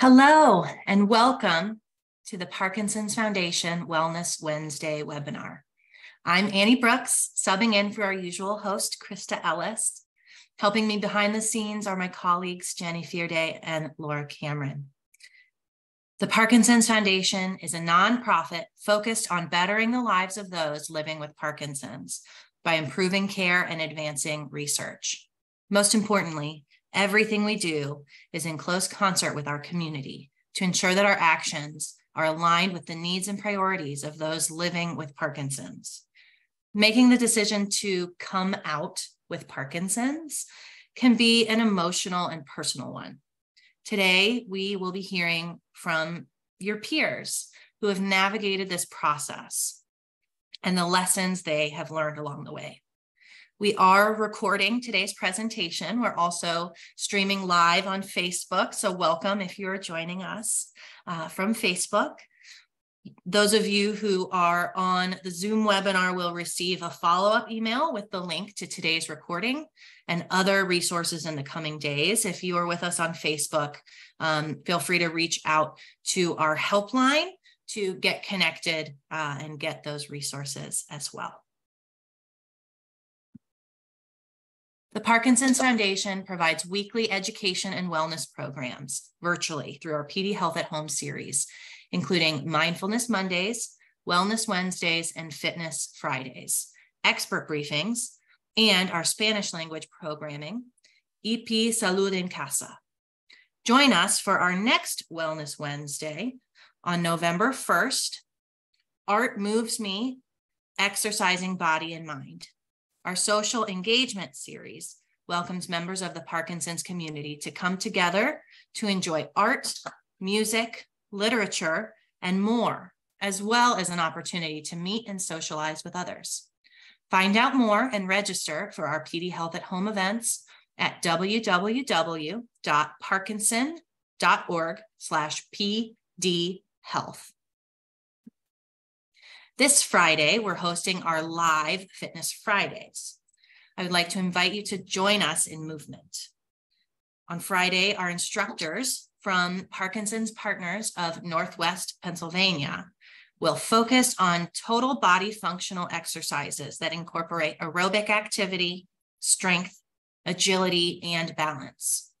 Hello and welcome to the Parkinson's Foundation Wellness Wednesday webinar. I'm Annie Brooks, subbing in for our usual host, Krista Ellis. Helping me behind the scenes are my colleagues, Jenny Fierde and Laura Cameron. The Parkinson's Foundation is a nonprofit focused on bettering the lives of those living with Parkinson's by improving care and advancing research. Most importantly, everything we do is in close concert with our community to ensure that our actions are aligned with the needs and priorities of those living with Parkinson's. Making the decision to come out with Parkinson's can be an emotional and personal one. Today, we will be hearing from your peers who have navigated this process and the lessons they have learned along the way. We are recording today's presentation. We're also streaming live on Facebook, so welcome if you're joining us from Facebook. Those of you who are on the Zoom webinar will receive a follow-up email with the link to today's recording and other resources in the coming days. If you are with us on Facebook, feel free to reach out to our helpline to get connected and get those resources as well. The Parkinson's Foundation provides weekly education and wellness programs virtually through our PD Health at Home series, including Mindfulness Mondays, Wellness Wednesdays, and Fitness Fridays, expert briefings, and our Spanish language programming, EP Salud en Casa. Join us for our next Wellness Wednesday on November 1st, Art Moves Me, Exercising Body and Mind. Our social engagement series welcomes members of the Parkinson's community to come together to enjoy art, music, literature, and more, as well as an opportunity to meet and socialize with others. Find out more and register for our PD Health at Home events at www.ParkinsonDotOrg/PDHealth. This Friday, we're hosting our live Fitness Fridays. I would like to invite you to join us in movement. On Friday, our instructors from Parkinson's Partners of Northwest Pennsylvania will focus on total body functional exercises that incorporate aerobic activity, strength, agility, and balance.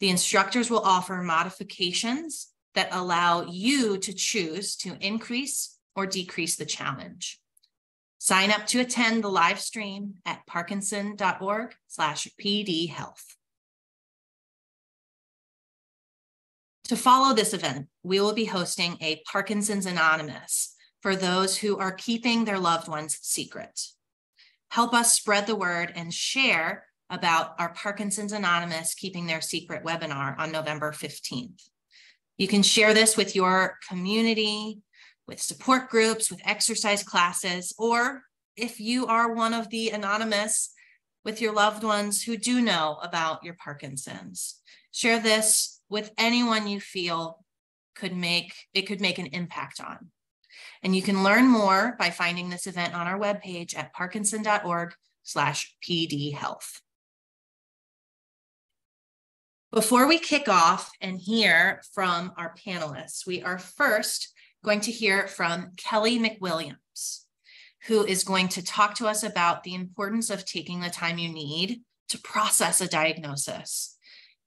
The instructors will offer modifications that allow you to choose to increase or decrease the challenge. Sign up to attend the live stream at ParkinsonDotOrg/PDHealth. To follow this event, we will be hosting a Parkinson's Anonymous for those who are keeping their loved ones secret. Help us spread the word and share about our Parkinson's Anonymous Keeping Their Secret webinar on November 15th. You can share this with your community, with support groups, with exercise classes, or if you are one of the anonymous with your loved ones who do know about your Parkinson's. Share this with anyone you feel could make an impact on. And you can learn more by finding this event on our webpage at parkinson.org/PDHealth. Before we kick off and hear from our panelists, we are first going to hear from Kelly McWilliams, who is going to talk to us about the importance of taking the time you need to process a diagnosis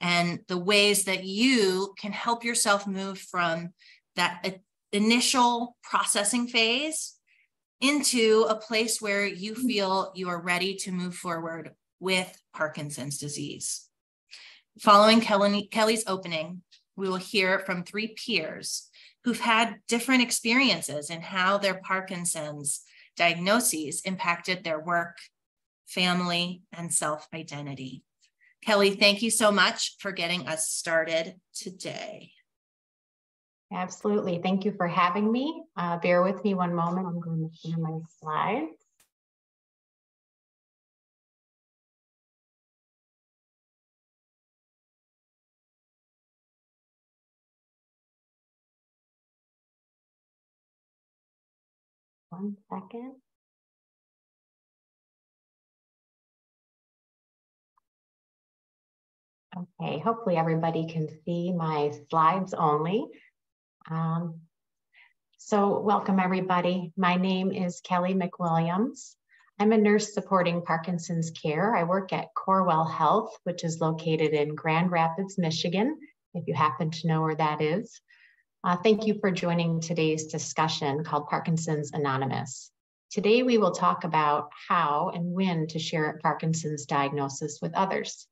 and the ways that you can help yourself move from that initial processing phase into a place where you feel you are ready to move forward with Parkinson's disease. Following Kelly's opening, we will hear from three peers who've had different experiences in how their Parkinson's diagnoses impacted their work, family, and self-identity. Kelly, thank you so much for getting us started today. Absolutely. Thank you for having me. Bear with me one moment. I'm going to share my slides. One second. Okay, hopefully everybody can see my slides only. So welcome everybody. My name is Kelly McWilliams. I'm a nurse supporting Parkinson's care. I work at Corwell Health, which is located in Grand Rapids, Michigan, if you happen to know where that is. Thank you for joining today's discussion called Parkinson's Anonymous. Today we will talk about how and when to share a Parkinson's diagnosis with others.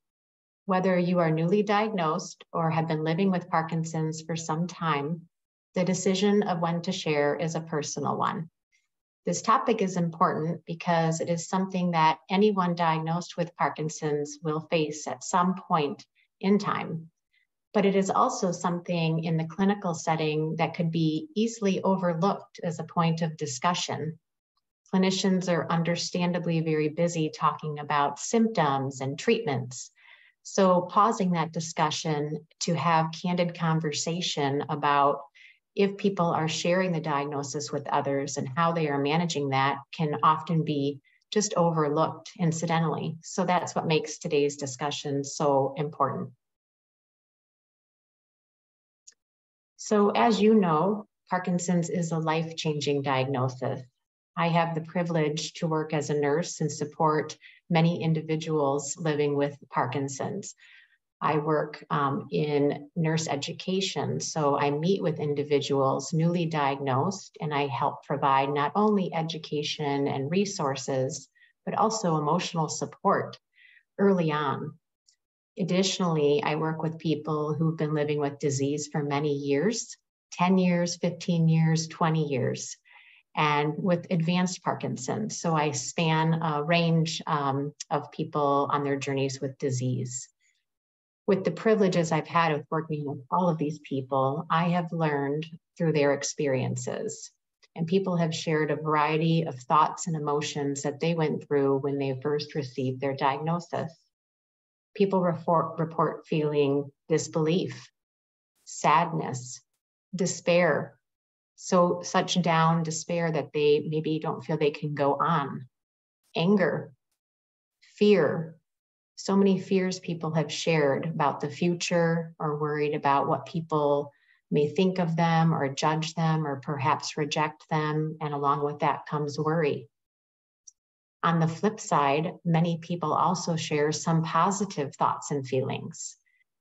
Whether you are newly diagnosed or have been living with Parkinson's for some time, the decision of when to share is a personal one. This topic is important because it is something that anyone diagnosed with Parkinson's will face at some point in time, but it is also something in the clinical setting that could be easily overlooked as a point of discussion. Clinicians are understandably very busy talking about symptoms and treatments. So pausing that discussion to have candid conversation about if people are sharing the diagnosis with others and how they are managing that can often be just overlooked incidentally. So that's what makes today's discussion so important. So as you know, Parkinson's is a life-changing diagnosis. I have the privilege to work as a nurse and support many individuals living with Parkinson's. I work in nurse education, so I meet with individuals newly diagnosed, and I help provide not only education and resources, but also emotional support early on. Additionally, I work with people who've been living with disease for many years, 10 years, 15 years, 20 years. And with advanced Parkinson's. So I span a range of people on their journeys with disease. With the privileges I've had of working with all of these people, I have learned through their experiences. And people have shared a variety of thoughts and emotions that they went through when they first received their diagnosis. People report feeling disbelief, sadness, despair, so such down despair that they maybe don't feel they can go on. Anger, fear, so many fears people have shared about the future or worried about what people may think of them or judge them or perhaps reject them. And along with that comes worry. On the flip side, many people also share some positive thoughts and feelings.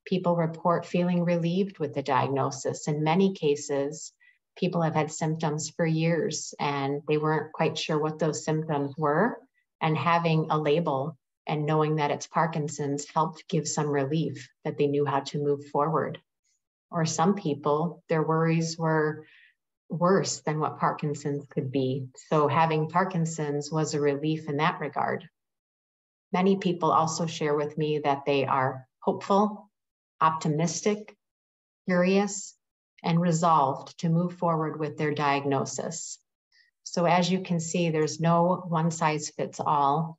People report feeling relieved with the diagnosis. In many cases, people have had symptoms for years and they weren't quite sure what those symptoms were, and having a label and knowing that it's Parkinson's helped give some relief that they knew how to move forward. Or some people, their worries were worse than what Parkinson's could be. So having Parkinson's was a relief in that regard. Many people also share with me that they are hopeful, optimistic, curious, and resolved to move forward with their diagnosis. So as you can see, there's no one size fits all.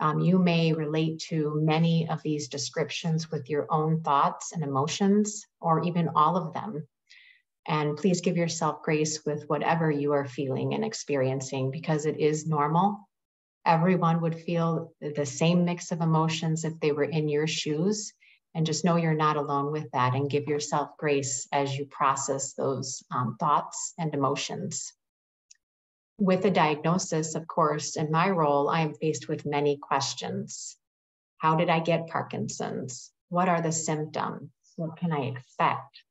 You may relate to many of these descriptions with your own thoughts and emotions, or even all of them. And please give yourself grace with whatever you are feeling and experiencing, because it is normal. Everyone would feel the same mix of emotions if they were in your shoes. And just know you're not alone with that, and give yourself grace as you process those thoughts and emotions. With a diagnosis, of course, in my role, I am faced with many questions. How did I get Parkinson's? What are the symptoms? What can I expect?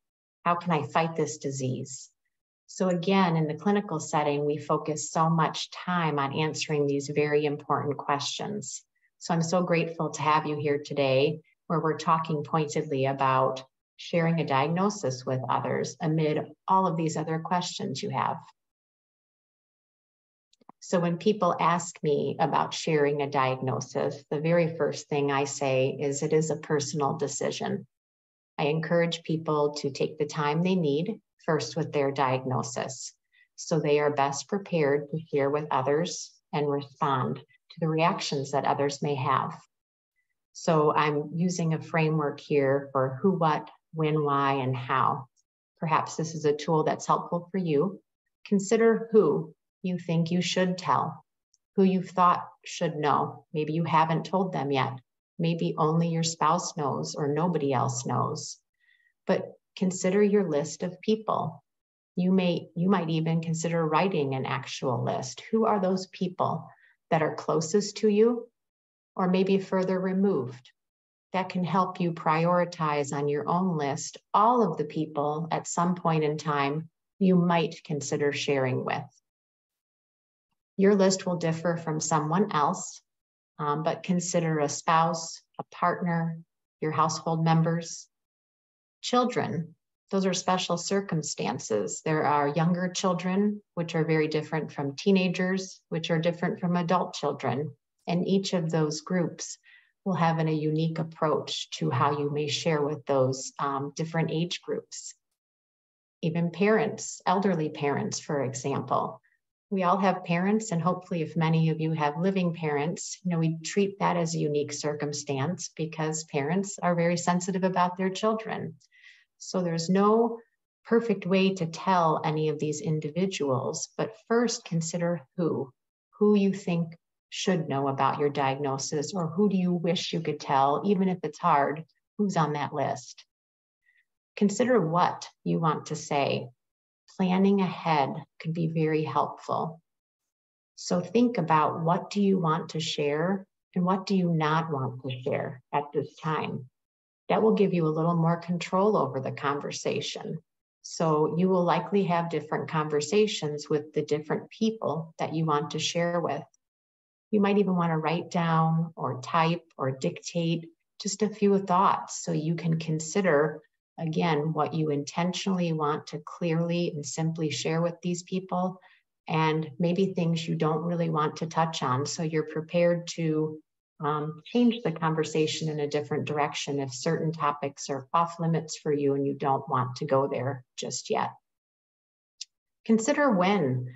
How can I fight this disease? So again, in the clinical setting, we focus so much time on answering these very important questions. So I'm so grateful to have you here today, where we're talking pointedly about sharing a diagnosis with others amid all of these other questions you have. So when people ask me about sharing a diagnosis, the very first thing I say is it is a personal decision. I encourage people to take the time they need first with their diagnosis, so they are best prepared to share with others and respond to the reactions that others may have. So I'm using a framework here for who, what, when, why, and how. Perhaps this is a tool that's helpful for you. Consider who you think you should tell, who you've thought should know. Maybe you haven't told them yet. maybe only your spouse knows or nobody else knows. But consider your list of people. You might even consider writing an actual list. Who are those people that are closest to you or maybe further removed? That can help you prioritize on your own list all of the people at some point in time you might consider sharing with. Your list will differ from someone else, but consider a spouse, a partner, your household members, children. Those are special circumstances. There are younger children, which are very different from teenagers, which are different from adult children. And each of those groups will have a unique approach to how you may share with those different age groups. Even parents, elderly parents, for example. We all have parents, and hopefully if many of you have living parents, we treat that as a unique circumstance because parents are very sensitive about their children. So there's no perfect way to tell any of these individuals, but first consider who you think should know about your diagnosis, or who do you wish you could tell, even if it's hard, who's on that list. Consider what you want to say. Planning ahead could be very helpful. So think about, what do you want to share and what do you not want to share at this time? That will give you a little more control over the conversation. So you will likely have different conversations with the different people that you want to share with. You might even want to write down or type or dictate just a few thoughts so you can consider, again, what you intentionally want to clearly and simply share with these people, and maybe things you don't really want to touch on, so you're prepared to change the conversation in a different direction if certain topics are off limits for you and you don't want to go there just yet. Consider when.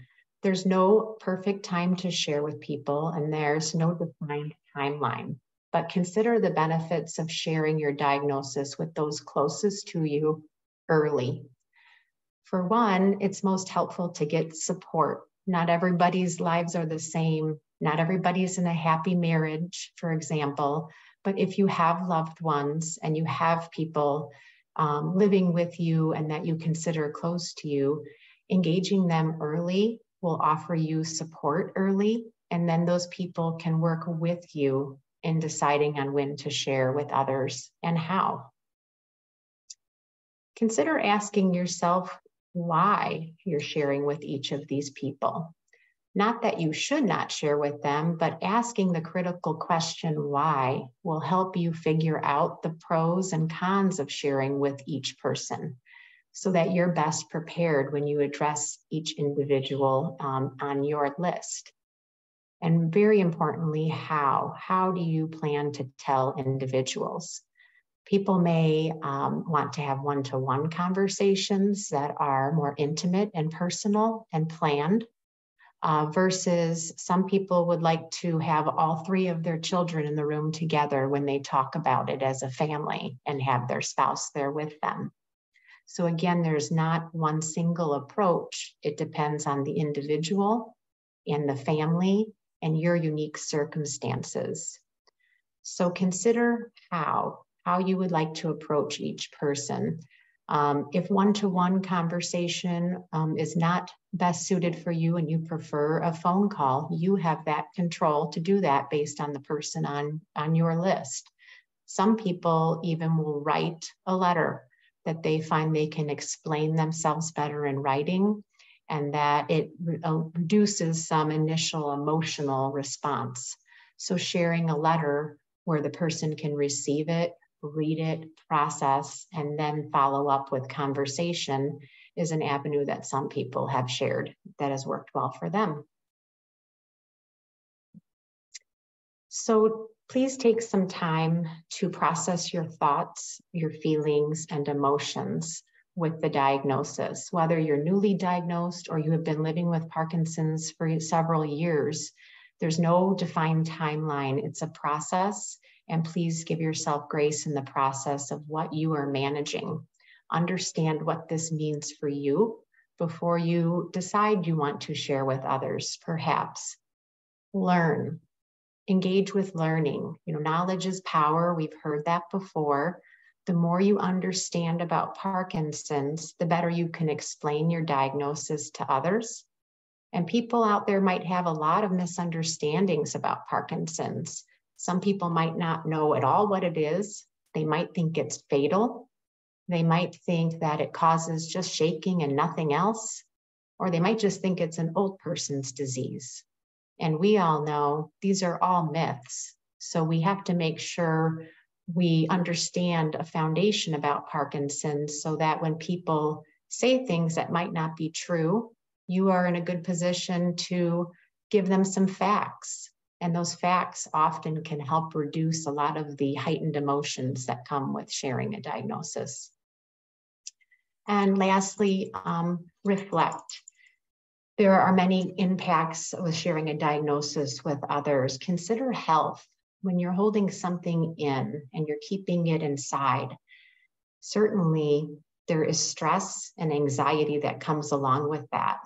There's no perfect time to share with people and there's no defined timeline, but consider the benefits of sharing your diagnosis with those closest to you early. For one, it's most helpful to get support. Not everybody's lives are the same. Not everybody's in a happy marriage, for example, but if you have loved ones and you have people living with you and that you consider close to you, engaging them early will offer you support early, and then those people can work with you in deciding on when to share with others and how. Consider asking yourself why you're sharing with each of these people. Not that you should not share with them, but asking the critical question why will help you figure out the pros and cons of sharing with each person so that you're best prepared when you address each individual on your list. And very importantly, how? How do you plan to tell individuals? People may want to have one-to-one conversations that are more intimate and personal and planned. Versus some people would like to have all three of their children in the room together when they talk about it as a family and have their spouse there with them. So again, there's not one single approach. It depends on the individual and the family and your unique circumstances. So consider how you would like to approach each person. If one-to-one conversation is not best suited for you and you prefer a phone call, you have that control to do that based on the person on your list. Some people even will write a letter that they find they can explain themselves better in writing, and that it reduces some initial emotional response. So sharing a letter where the person can receive it, read it, process, and then follow up with conversation is an avenue that some people have shared that has worked well for them. So please take some time to process your thoughts, your feelings, and emotions with the diagnosis. Whether you're newly diagnosed or you have been living with Parkinson's for several years, there's no defined timeline. It's a process. And please give yourself grace in the process of what you are managing. Understand what this means for you before you decide you want to share with others, perhaps. Learn. engage with learning. You know, knowledge is power. We've heard that before. The more you understand about Parkinson's, the better you can explain your diagnosis to others. And people out there might have a lot of misunderstandings about Parkinson's. Some people might not know at all what it is. They might think it's fatal. They might think that it causes just shaking and nothing else. Or they might just think it's an old person's disease. And we all know these are all myths. So we have to make sure we understand a foundation about Parkinson's so that when people say things that might not be true, you are in a good position to give them some facts. And those facts often can help reduce a lot of the heightened emotions that come with sharing a diagnosis. And lastly, reflect. There are many impacts with sharing a diagnosis with others. Consider health. When you're holding something in and you're keeping it inside, certainly there is stress and anxiety that comes along with that.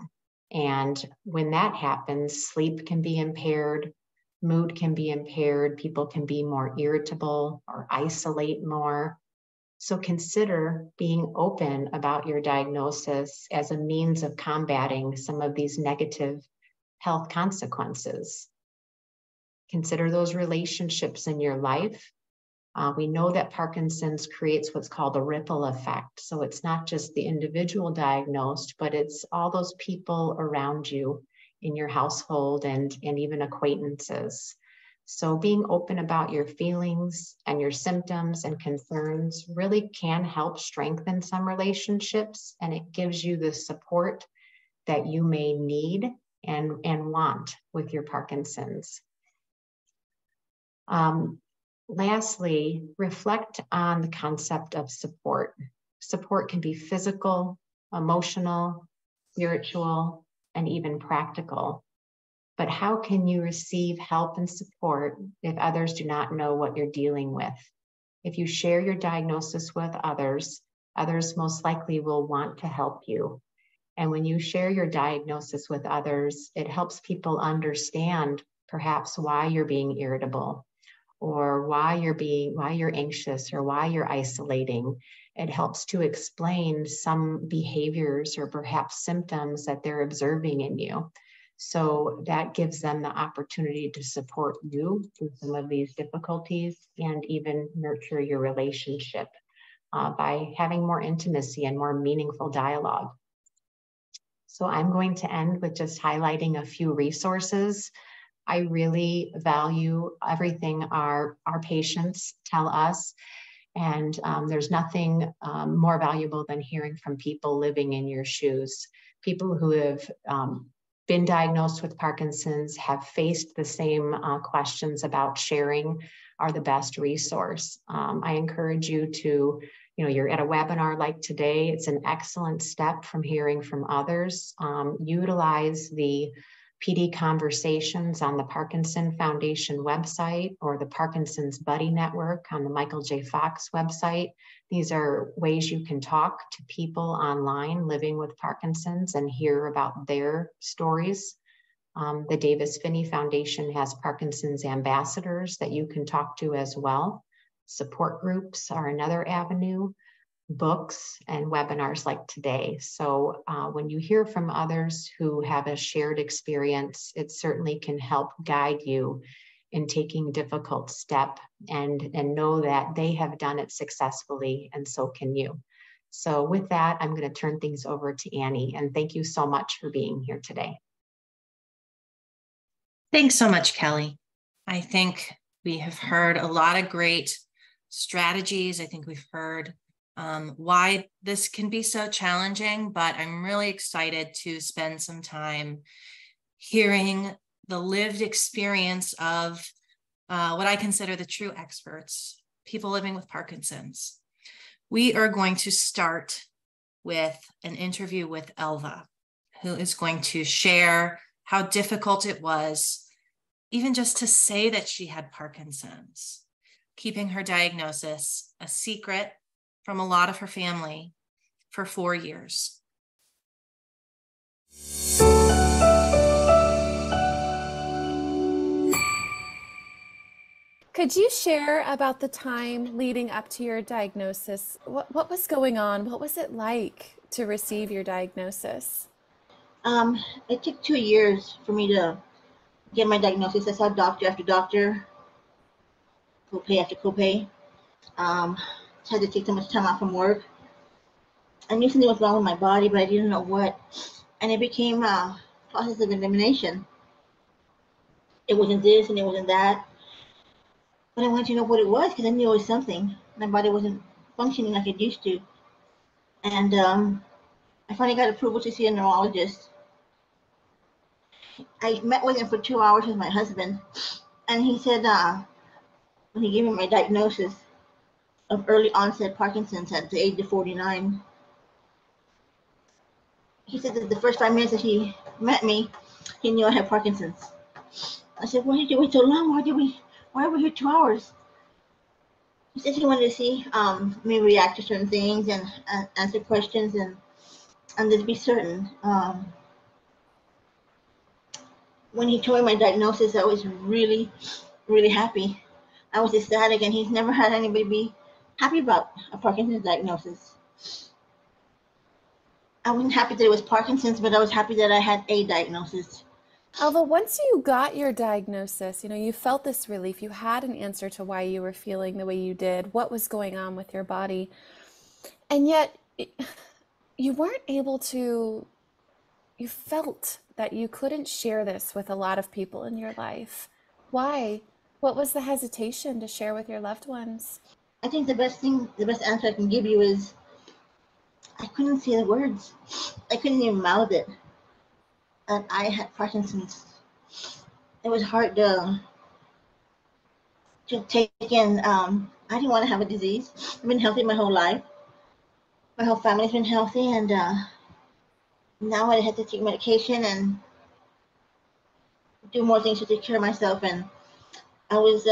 And when that happens, sleep can be impaired, mood can be impaired, people can be more irritable or isolate more. So consider being open about your diagnosis as a means of combating some of these negative health consequences. Consider those relationships in your life. We know that Parkinson's creates what's called a ripple effect. So it's not just the individual diagnosed, but it's all those people around you in your household and even acquaintances. So being open about your feelings and your symptoms and concerns really can help strengthen some relationships, and it gives you the support that you may need and want with your Parkinson's. Lastly, reflect on the concept of support. Support can be physical, emotional, spiritual, and even practical. But how can you receive help and support if others do not know what you're dealing with? If you share your diagnosis with others, others most likely will want to help you. And when you share your diagnosis with others, it helps people understand perhaps why you're being irritable, or why you're anxious, or why you're isolating. It helps to explain some behaviors or perhaps symptoms that they're observing in you. So that gives them the opportunity to support you through some of these difficulties and even nurture your relationship by having more intimacy and more meaningful dialogue. So I'm going to end with just highlighting a few resources. I really value everything our patients tell us, and there's nothing more valuable than hearing from people living in your shoes. People who have been diagnosed with Parkinson's, have faced the same questions about sharing, are the best resource. I encourage you to, you're at a webinar like today, it's an excellent step from hearing from others. Utilize the PD Conversations on the Parkinson Foundation website, or the Parkinson's Buddy Network on the Michael J. Fox website. These are ways you can talk to people online living with Parkinson's and hear about their stories. The Davis Finney Foundation has Parkinson's ambassadors that you can talk to as well. Support groups are another avenue. Books and webinars like today. So when you hear from others who have a shared experience, it certainly can help guide you in taking difficult step and know that they have done it successfully, and so can you. So with that, I'm going to turn things over to Annie, and thank you so much for being here today. Thanks so much, Kelly. I think we have heard a lot of great strategies. I think we've heard why this can be so challenging, but I'm really excited to spend some time hearing the lived experience of what I consider the true experts, people living with Parkinson's. We are going to start with an interview with Elva, who is going to share how difficult it was even just to say that she had Parkinson's, keeping her diagnosis a secret from a lot of her family for 4 years. Could you share about the time leading up to your diagnosis? What was going on? What was it like to receive your diagnosis? It took 2 years for me to get my diagnosis. I saw doctor after doctor, copay after copay. Tried to take so much time off from work. I knew something was wrong with my body, but I didn't know what. And it became a process of elimination. It wasn't this and it wasn't that. But I wanted to know what it was because I knew it was something. My body wasn't functioning like it used to. And I finally got approval to see a neurologist. I met with him for 2 hours with my husband. And he said, when he gave me my diagnosis of early onset Parkinson's at the age of 49, he said that the first 5 minutes that he met me, he knew I had Parkinson's. I said, why did you wait so long? Why were we here 2 hours? He said he wanted to see me react to certain things and answer questions and just be certain. When he told me my diagnosis, I was really, really happy. I was ecstatic, and he's never had anybody be happy about a Parkinson's diagnosis. I wasn't happy that it was Parkinson's, but I was happy that I had a diagnosis. Although once you got your diagnosis, you know, you felt this relief, you had an answer to why you were feeling the way you did, what was going on with your body, and yet you weren't able to, you felt that you couldn't share this with a lot of people in your life. Why? What was the hesitation to share with your loved ones? I think the best answer I can give you is I couldn't say the words. I couldn't even mouth it. And I had Parkinson's. It was hard to take in. I didn't want to have a disease. I've been healthy my whole life. My whole family's been healthy, and now I had to take medication and do more things to take care of myself. And I was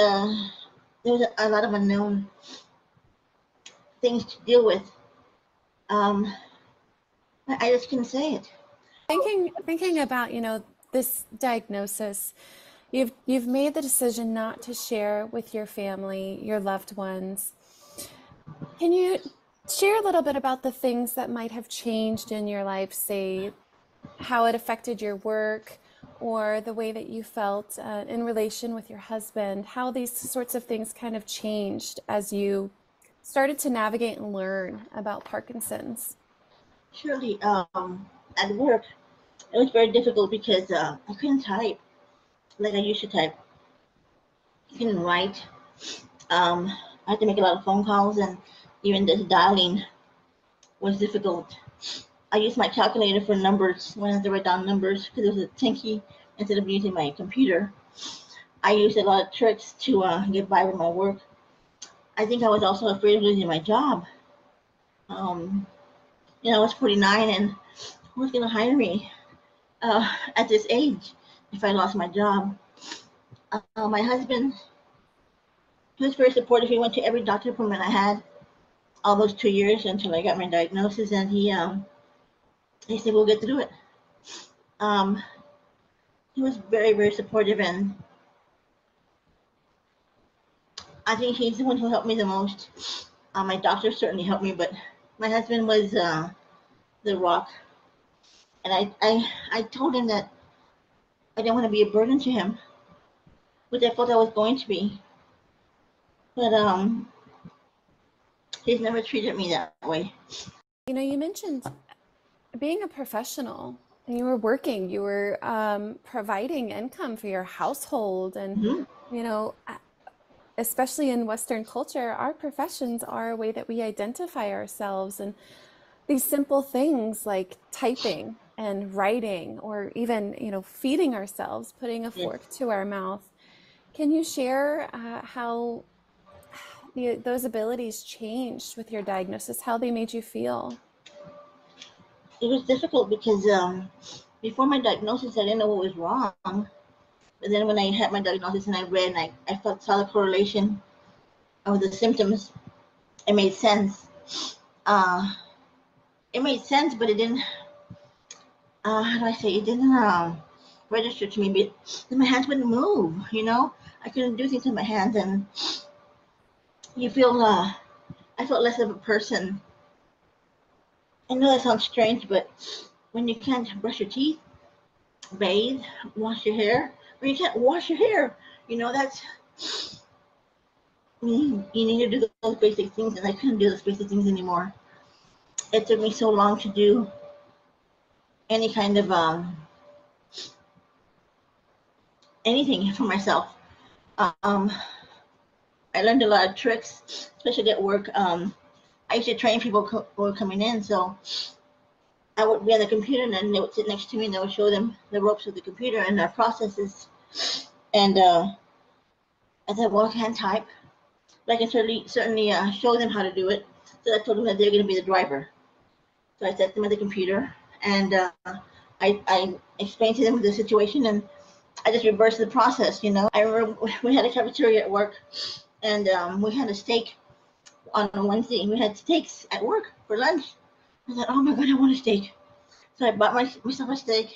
there was a lot of unknown things to deal with. I just couldn't say it. Thinking about, you know, this diagnosis, you've made the decision not to share with your family, your loved ones. Can you share a little bit about the things that might have changed in your life, say how it affected your work or the way that you felt in relation with your husband, how these sorts of things kind of changed as you started to navigate and learn about Parkinson's? Surely. At work, it was very difficult because I couldn't type like I used to type. I couldn't write. I had to make a lot of phone calls, and even just dialing was difficult. I used my calculator for numbers when I had to write down numbers because it was a tinky instead of using my computer. I used a lot of tricks to get by with my work. I think I was also afraid of losing my job. You know, I was 49 and who's going to hire me at this age if I lost my job? My husband, he was very supportive. He went to every doctor appointment I had all those 2 years until I got my diagnosis, and he said, we'll get through it. He was very, very supportive, and I think he's the one who helped me the most. My doctor certainly helped me, but my husband was the rock. And I told him that I didn't want to be a burden to him, which I felt I was going to be. But he's never treated me that way. You know, you mentioned being a professional, and you were working, you were providing income for your household. And, you know, especially in Western culture, our professions are a way that we identify ourselves. And these simple things like typing and writing, or even, you know, feeding ourselves, putting a fork to our mouth. Can you share how those abilities changed with your diagnosis, how they made you feel? It was difficult because before my diagnosis, I didn't know what was wrong. But then when I had my diagnosis and I read, and I saw the correlation of the symptoms, it made sense. It made sense, but it didn't, it didn't register to me. But my hands wouldn't move, you know? I couldn't do things with my hands, and you feel, I felt less of a person. I know that sounds strange, but when you can't brush your teeth, bathe, wash your hair, when you can't wash your hair, you know, that's, you need to do those basic things, and I couldn't do those basic things anymore. It took me so long to do any kind of anything for myself. I learned a lot of tricks, especially at work. I used to train people who were coming in, so I would be on the computer, and then they would sit next to me, and I would show them the ropes of the computer and their processes. And I said, well, I can't type, but I can certainly show them how to do it. So I told them that they're going to be the driver. So I set them at the computer, and I explained to them the situation, and I just reversed the process, you know. I remember we had a cafeteria at work, and we had a steak on Wednesday, and we had steaks at work for lunch. I thought, oh my God, I want a steak. So I bought myself a steak.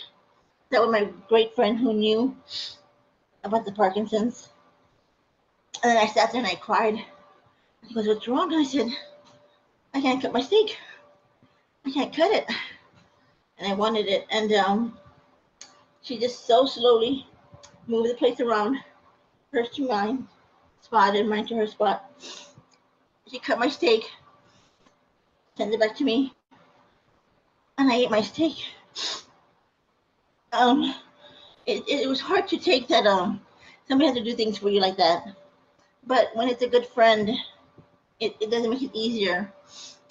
That was my great friend who knew about the Parkinson's. And then I sat there and I cried. He goes, what's wrong? And I said, I can't cut my steak. I can't cut it. And I wanted it. And she just so slowly moved the plates around, hers to mine spot and mine to her spot. She cut my steak, sent it back to me, and I ate my steak. It was hard to take that somebody had to do things for you like that. But when it's a good friend, it doesn't make it easier,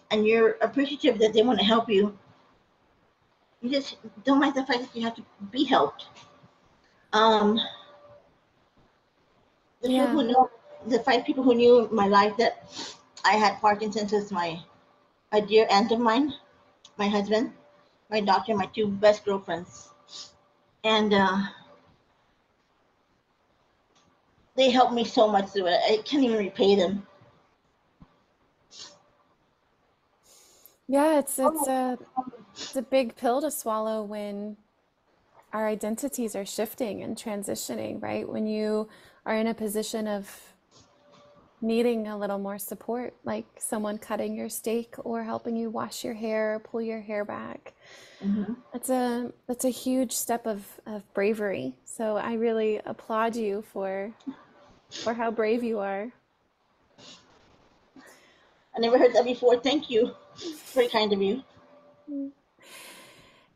and you're appreciative that they want to help you. You just don't like the fact that you have to be helped. The five people who knew my life that I had Parkinson's was a dear aunt of mine, my husband, my doctor, my two best girlfriends. And they helped me so much through it. I can't even repay them. Yeah, it's a big pill to swallow when our identities are shifting and transitioning, right? When you are in a position of needing a little more support, like someone cutting your steak or helping you wash your hair or pull your hair back. Mm-hmm. That's a huge step of bravery. So I really applaud you for how brave you are. I never heard that before. Thank you. Very kind of you.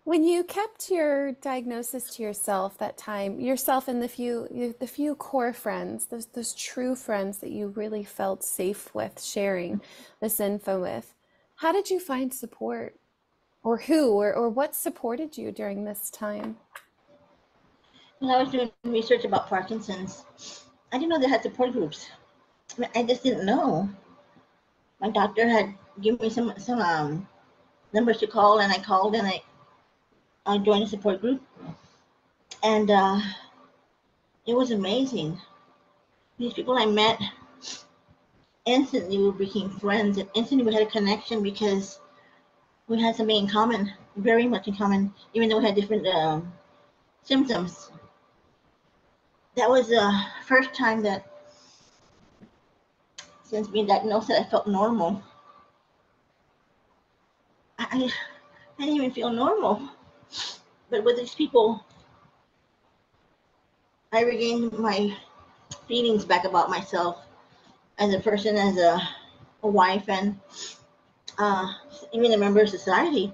When you kept your diagnosis to yourself that time, yourself and the few core friends, those true friends that you really felt safe with sharing this info with, how did you find support? Or who or what supported you during this time? When I was doing research about Parkinson's, I didn't know they had support groups. I just didn't know. My doctor had given me some numbers to call, and I called, and I joined a support group, and it was amazing. These people I met instantly we became friends, and instantly we had a connection because we had something in common, very much in common, even though we had different symptoms. That was the first time that since being diagnosed that I felt normal. I didn't even feel normal, but with these people, I regained my feelings back about myself as a person, as a wife, and even a member of society.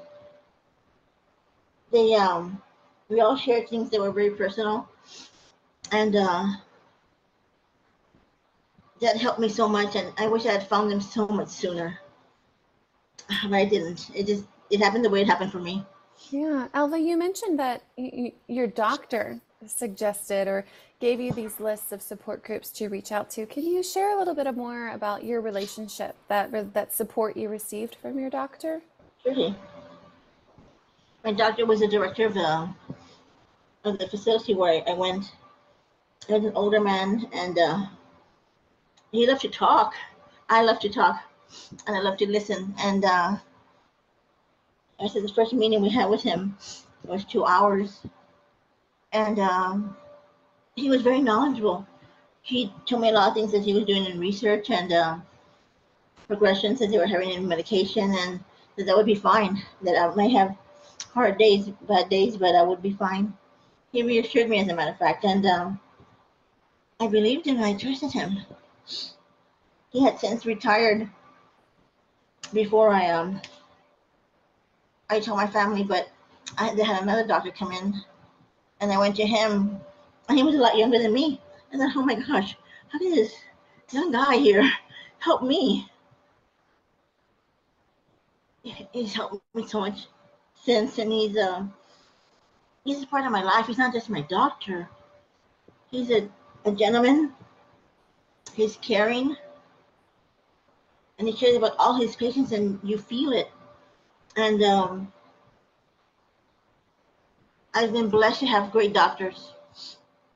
We all shared things that were very personal, and that helped me so much, and I wish I had found them so much sooner. But I didn't. It happened the way it happened for me. Yeah. Elva, you mentioned that your doctor suggested or gave you these lists of support groups to reach out to. Can you share a little bit more about your relationship, that support you received from your doctor? Sure. My doctor was the director of the facility where I went. He was an older man, and he loved to talk. I love to talk, and I love to listen. And I said the first meeting we had with him was 2 hours, and he was very knowledgeable. he told me a lot of things that he was doing in research and progressions that they were having in medication, and that would be fine, that I may have hard days, bad days, but I would be fine. He reassured me, as a matter of fact, and I believed him, I trusted him. He had since retired before I told my family, but they had another doctor come in, and I went to him, and he was a lot younger than me. I thought, oh my gosh, how did this young guy here help me? He's helped me so much since, and he's a part of my life. He's not just my doctor. He's a gentleman. He's caring, and he cares about all his patients, and you feel it. And I've been blessed to have great doctors.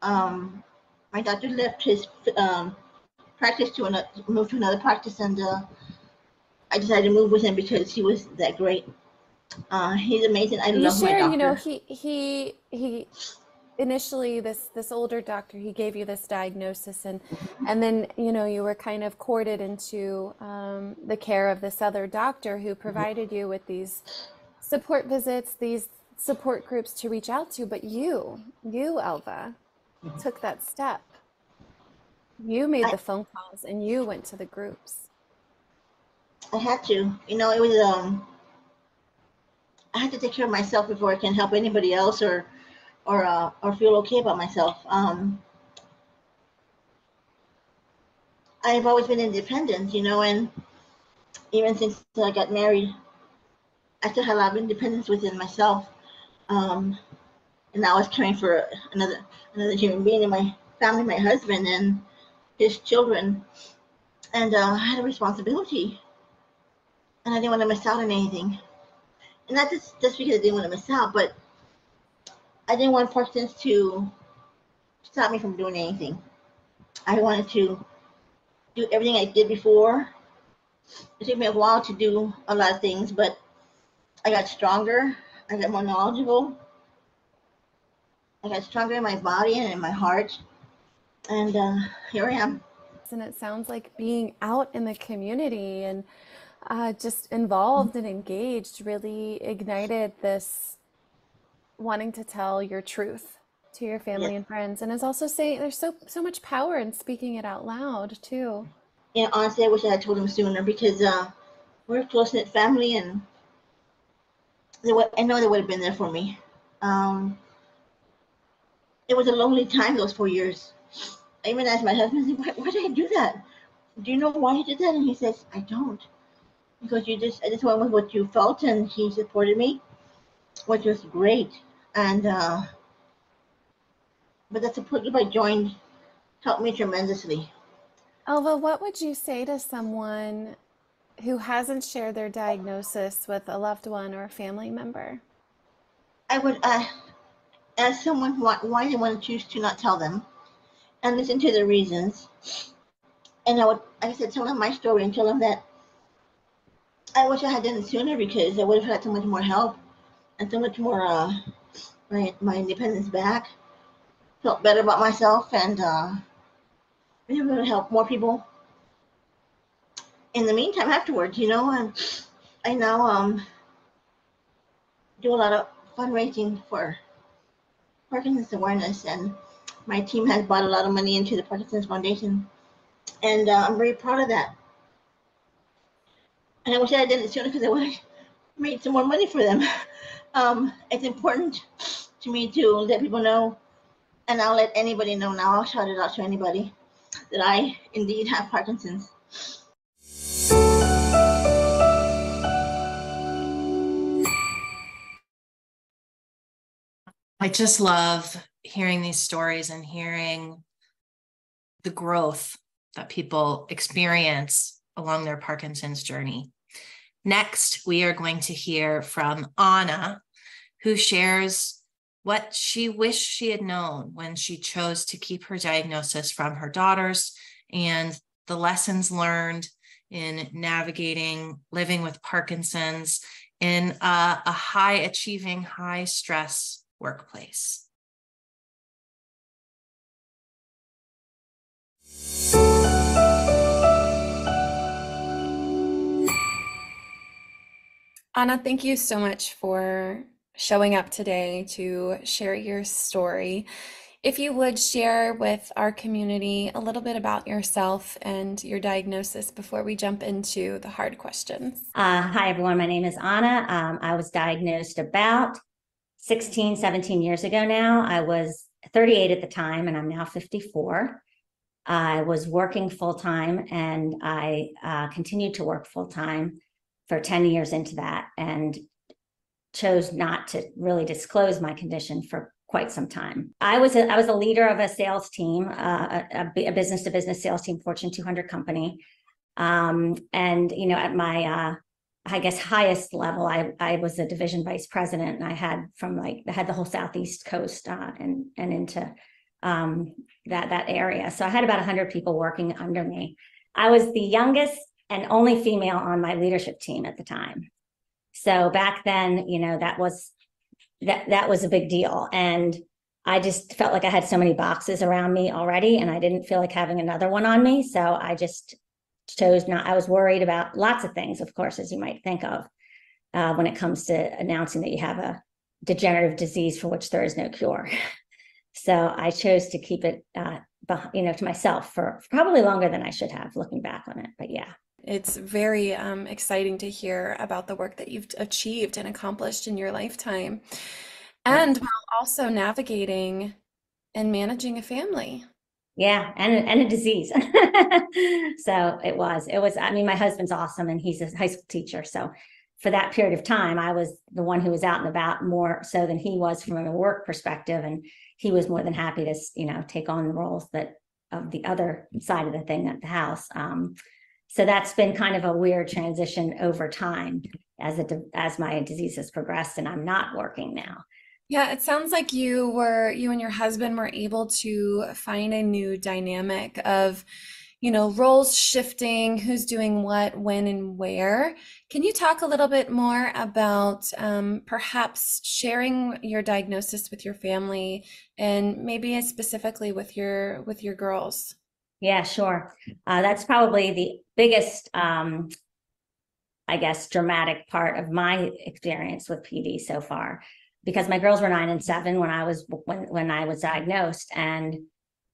My doctor left his practice to move to another practice, and I decided to move with him because he was that great. He's amazing. I love my doctor. You know, he initially, this older doctor, he gave you this diagnosis, and then, you know, you were kind of courted into the care of this other doctor who provided you with these support visits, these support groups to reach out to. But you Elva, took that step. You made the phone calls, and you went to the groups. I had to. You know, it was I had to take care of myself before I can help anybody else or feel okay about myself. I've always been independent, you know, and even since I got married, I still had a lot of independence within myself. And I was caring for another human being in my family, my husband and his children, and I had a responsibility, and I didn't want to miss out on anything. And not just because I didn't want to miss out, but I didn't want Parkinson's to stop me from doing anything. I wanted to do everything I did before. It took me a while to do a lot of things, but I got stronger. I got more knowledgeable. I got stronger in my body and in my heart. And here I am. And it sounds like being out in the community and just involved and engaged really ignited this wanting to tell your truth to your family and friends. And it's also saying there's so much power in speaking it out loud too. Yeah, honestly, I wish I had told him sooner, because we're a close-knit family, and I know they would have been there for me. It was a lonely time, those 4 years. I even asked my husband, why did I do that? Do you know why you did that? And he says, I don't. Because I just went with what you felt, and he supported me, which was great. And but the support group I joined helped me tremendously. Elva, what would you say to someone who hasn't shared their diagnosis with a loved one or a family member? I would ask someone why they want to choose to not tell them, and listen to their reasons. And I would, like I said, tell them my story and tell them that I wish I had done it sooner, because I would have had so much more help and so much more my independence back, felt better about myself, and been able to help more people in the meantime afterwards, you know. And I now do a lot of fundraising for Parkinson's awareness, and my team has brought a lot of money into the Parkinson's Foundation, and I'm very proud of that. And I wish I had done it sooner, because I would have made some more money for them. It's important to me to let people know, and I'll let anybody know now. I'll shout it out to anybody that I indeed have Parkinson's. I just love hearing these stories and hearing the growth that people experience along their Parkinson's journey. Next, we are going to hear from Ana, who shares what she wished she had known when she chose to keep her diagnosis from her daughters, and the lessons learned in navigating living with Parkinson's in a high-achieving, high-stress workplace. Ana, thank you so much for showing up today to share your story. If you would share with our community a little bit about yourself and your diagnosis before we jump into the hard questions. Hi, everyone. My name is Ana. I was diagnosed about 17 years ago now. I was 38 at the time, and I'm now 54. I was working full-time, and I continued to work full-time for 10 years into that, and chose not to really disclose my condition for quite some time. I was a leader of a sales team, a business-to-business sales team, Fortune 200 company. And, you know, at my, I guess, highest level, I was a division vice president, and I had I had the whole Southeast coast and into that area. So I had about 100 people working under me. I was the youngest and only female on my leadership team at the time. So back then, you know, that was a big deal. And I just felt like I had so many boxes around me already, and I didn't feel like having another one on me. So I just chose not. I was worried about lots of things, of course, as you might think of, when it comes to announcing that you have a degenerative disease for which there is no cure. So I chose to keep it, you know, to myself for probably longer than I should have, looking back on it. But yeah. It's very exciting to hear about the work that you've achieved and accomplished in your lifetime, and while also navigating and managing a family. Yeah, and a disease. So it was, I mean, my husband's awesome, and he's a high school teacher. So for that period of time, I was the one who was out and about more so than he was from a work perspective. And he was more than happy to, you know, take on the roles that of the other side of the thing at the house. So that's been kind of a weird transition over time as my disease has progressed, and I'm not working now. Yeah, it sounds like you and your husband were able to find a new dynamic of, you know, roles shifting, who's doing what, when, and where. Can you talk a little bit more about perhaps sharing your diagnosis with your family, and maybe specifically with your girls? Yeah, sure. That's probably the biggest, I guess, dramatic part of my experience with PD so far, because my girls were 9 and 7 when I was diagnosed, and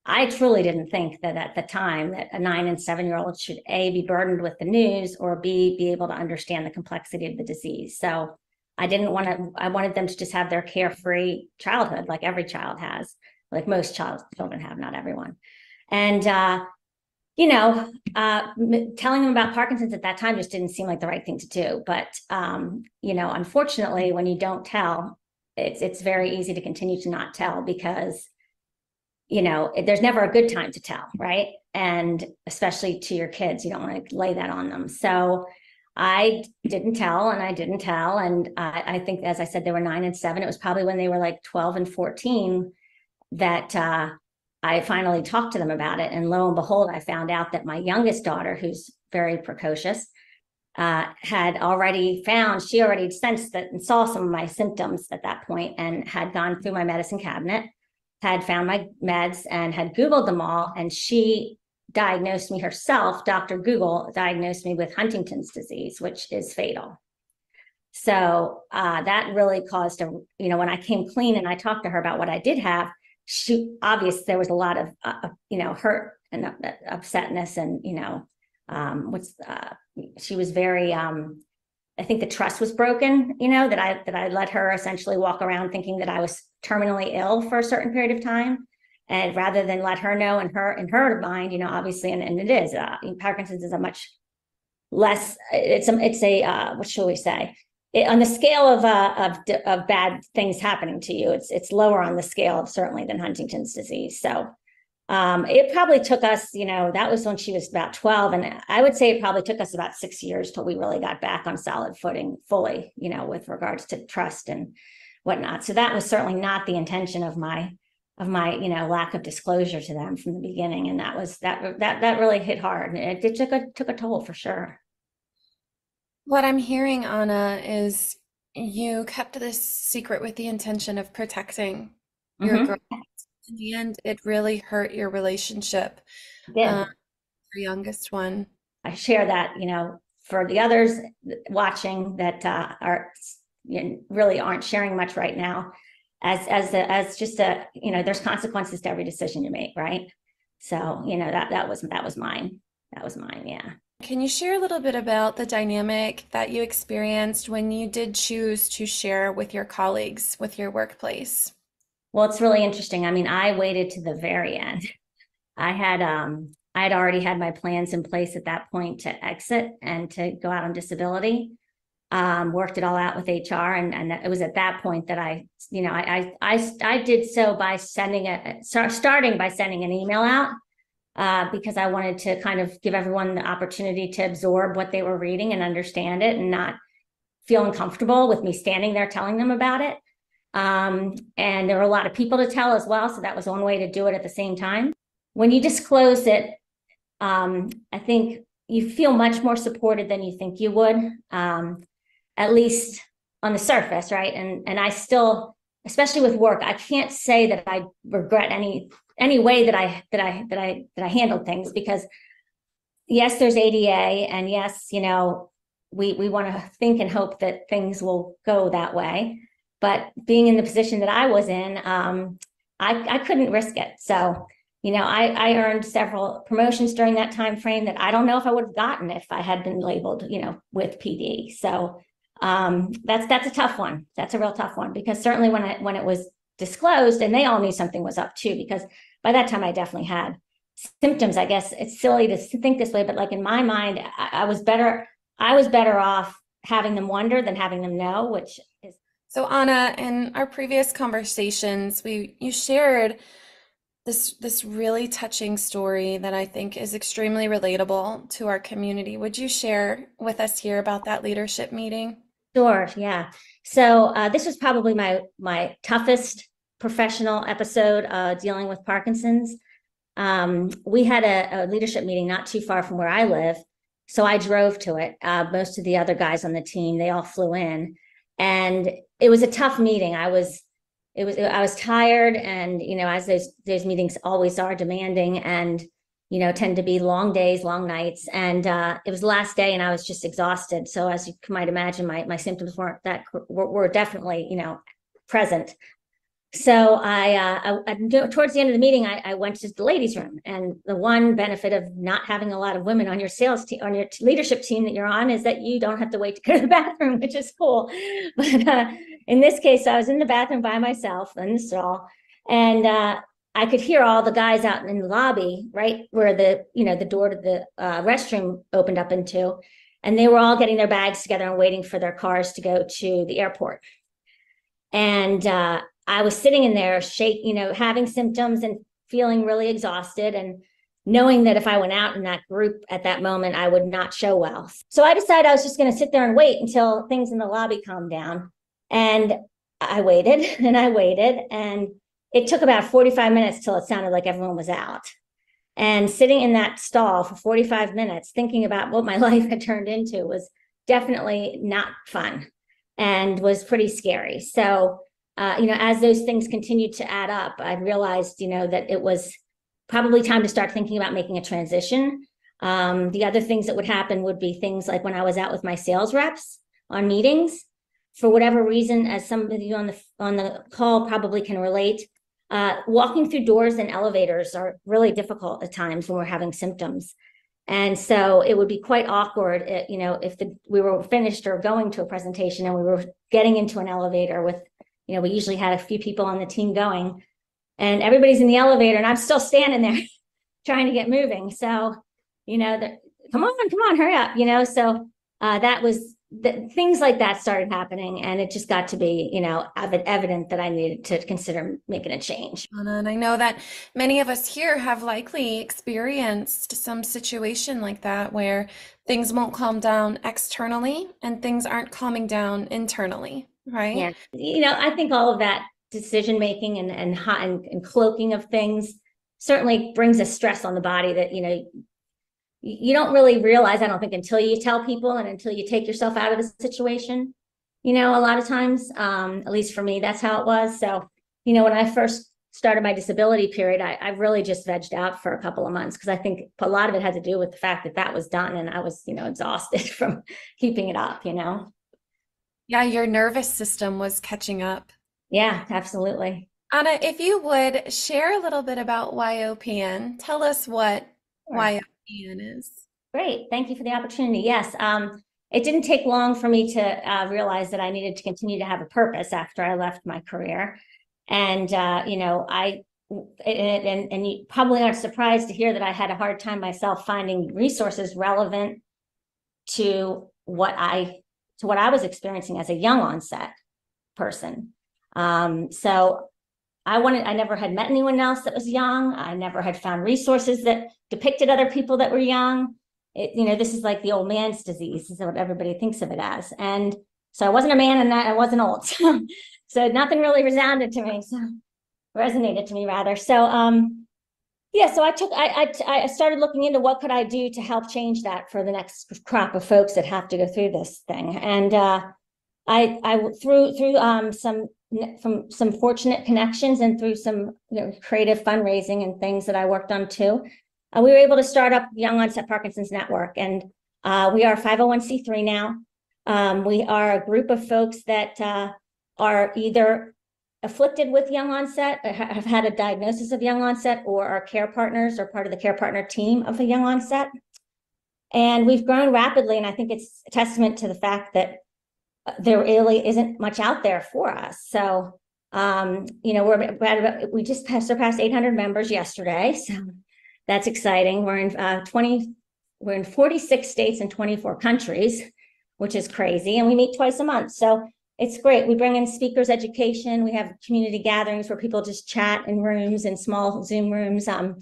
I truly didn't think that at the time that a 9 and 7-year-old should A, be burdened with the news, or B, be able to understand the complexity of the disease. So I wanted them to just have their carefree childhood, like every child has, like most children have, not everyone. And, you know, telling them about Parkinson's at that time just didn't seem like the right thing to do. But, you know, unfortunately, when you don't tell, it's very easy to continue to not tell, because, you know, there's never a good time to tell, right? And especially to your kids, you don't want to lay that on them. So I didn't tell, and I didn't tell. And I think, as I said, they were 9 and 7. It was probably when they were like 12 and 14 that, I finally talked to them about it. And lo and behold, I found out that my youngest daughter, who's very precocious, she already sensed that and saw some of my symptoms at that point, and had gone through my medicine cabinet, had found my meds, and had Googled them all. And she diagnosed me herself. Dr. Google diagnosed me with Huntington's disease, which is fatal. So that really caused you know, when I came clean and I talked to her about what I did have, there was a lot of, you know, hurt and upsetness, and, you know, she was very, I think the trust was broken, you know, that I let her essentially walk around thinking that I was terminally ill for a certain period of time, and rather than let her know in her mind, you know, obviously, and it is, Parkinson's is a much less, what shall we say? On the scale of bad things happening to you, it's lower on the scale of certainly than Huntington's disease. So it probably took us, you know, that was when she was about 12, and I would say it probably took us about 6 years till we really got back on solid footing fully, you know, with regards to trust and whatnot. So that was certainly not the intention of my, you know, lack of disclosure to them from the beginning, and that really hit hard, and it took a toll for sure. What I'm hearing, Ana, is you kept this secret with the intention of protecting your girls in the end, it really hurt your relationship. Yeah. Your youngest one. I share that, you know, for the others watching that are, you know, really aren't sharing much right now, as just a, you know, there's consequences to every decision you make, right? So, you know, that was mine. That was mine. Yeah. Can you share a little bit about the dynamic that you experienced when you did choose to share with your colleagues, with your workplace? Well, it's really interesting. I mean, I waited to the very end. I had already had my plans in place at that point to exit and to go out on disability. Worked it all out with HR, and it was at that point that I did so by starting by sending an email out. Because I wanted to kind of give everyone the opportunity to absorb what they were reading and understand it and not feel uncomfortable with me standing there telling them about it. And there were a lot of people to tell as well. So that was one way to do it at the same time. When you disclose it, I think you feel much more supported than you think you would, at least on the surface, right? And I still, especially with work, I can't say that I regret any way that I handled things, because yes, there's ADA, and yes, you know, we want to think and hope that things will go that way. But being in the position that I was in, I couldn't risk it. So, you know, I earned several promotions during that time frame that I don't know if I would have gotten if I had been labeled, you know, with PD. So that's a tough one. That's a real tough one, because certainly when it was disclosed, and they all knew something was up too, because by that time I definitely had symptoms. I guess it's silly to think this way, but like in my mind, I was better off having them wonder than having them know, which is. So Ana, in our previous conversations, you shared this really touching story that I think is extremely relatable to our community. Would you share with us here about that leadership meeting? Sure. Yeah. So this was probably my toughest professional episode dealing with Parkinson's. We had a leadership meeting not too far from where I live, so I drove to it. Most of the other guys on the team, they all flew in, and it was a tough meeting. I was tired, and you know, as those meetings always are, demanding, and you know, tend to be long days, long nights. And it was the last day and I was just exhausted. So as you might imagine, my symptoms were definitely, you know, present. So I towards the end of the meeting, I went to the ladies' room. And the one benefit of not having a lot of women on your sales team, on your leadership team that you're on, is that you don't have to wait to go to the bathroom, which is cool. But in this case, I was in the bathroom by myself in the stall, and I could hear all the guys out in the lobby, right where the, you know, the door to the restroom opened up into, and they were all getting their bags together and waiting for their cars to go to the airport. And I was sitting in there, you know, having symptoms and feeling really exhausted, and knowing that if I went out in that group at that moment, I would not show well. So I decided I was just going to sit there and wait until things in the lobby calmed down. And I waited and I waited, and it took about 45 minutes till it sounded like everyone was out. And sitting in that stall for 45 minutes, thinking about what my life had turned into, was definitely not fun and was pretty scary. So, you know, as those things continued to add up, I realized, you know, that it was probably time to start thinking about making a transition. The other things that would happen would be things like when I was out with my sales reps on meetings, for whatever reason, as some of you on the call probably can relate, walking through doors and elevators are really difficult at times when we're having symptoms. And so it would be quite awkward, you know, if we were finished or going to a presentation and we were getting into an elevator with, you know, we usually had a few people on the team going, and everybody's in the elevator and I'm still standing there trying to get moving. So, you know, come on, hurry up, you know. So that was, things like that started happening, and it just got to be, you know, evident that I needed to consider making a change. And I know that many of us here have likely experienced some situation like that, where things won't calm down externally and things aren't calming down internally, right? Yeah. You know, I think all of that decision making and cloaking of things certainly brings a stress on the body that, you know, you don't really realize, I don't think, until you tell people and until you take yourself out of the situation, you know, a lot of times, at least for me, that's how it was. So, you know, when I first started my disability period, I really just vegged out for a couple of months, because I think a lot of it had to do with the fact that that was done and I was, you know, exhausted from keeping it up, you know? Yeah, your nervous system was catching up. Yeah, absolutely. Ana, if you would share a little bit about YOPN, tell us what YOPN is. Great, thank you for the opportunity. Yes, it didn't take long for me to realize that I needed to continue to have a purpose after I left my career. And, you know, and you probably aren't surprised to hear that I had a hard time myself finding resources relevant to what I was experiencing as a young onset person. So I never had met anyone else that was young. I never had found resources that depicted other people that were young. You know, this is like the old man's disease, is what everybody thinks of it as. And so I wasn't a man and I wasn't old. So nothing really resonated to me rather. So, I started looking into what could I do to help change that for the next crop of folks that have to go through this thing. And, from some fortunate connections and through some, you know, creative fundraising and things that I worked on too, we were able to start up Young Onset Parkinson's Network, and we are 501c3 now. We are a group of folks that are either afflicted with young onset, have had a diagnosis of young onset, or are care partners or part of the care partner team of a young onset. And we've grown rapidly, and I think it's a testament to the fact that there really isn't much out there for us. So, you know, we just surpassed 800 members yesterday. So that's exciting. We're in 46 states and 24 countries, which is crazy. And we meet twice a month. So it's great. We bring in speakers, education. We have community gatherings where people just chat in rooms, in small Zoom rooms. And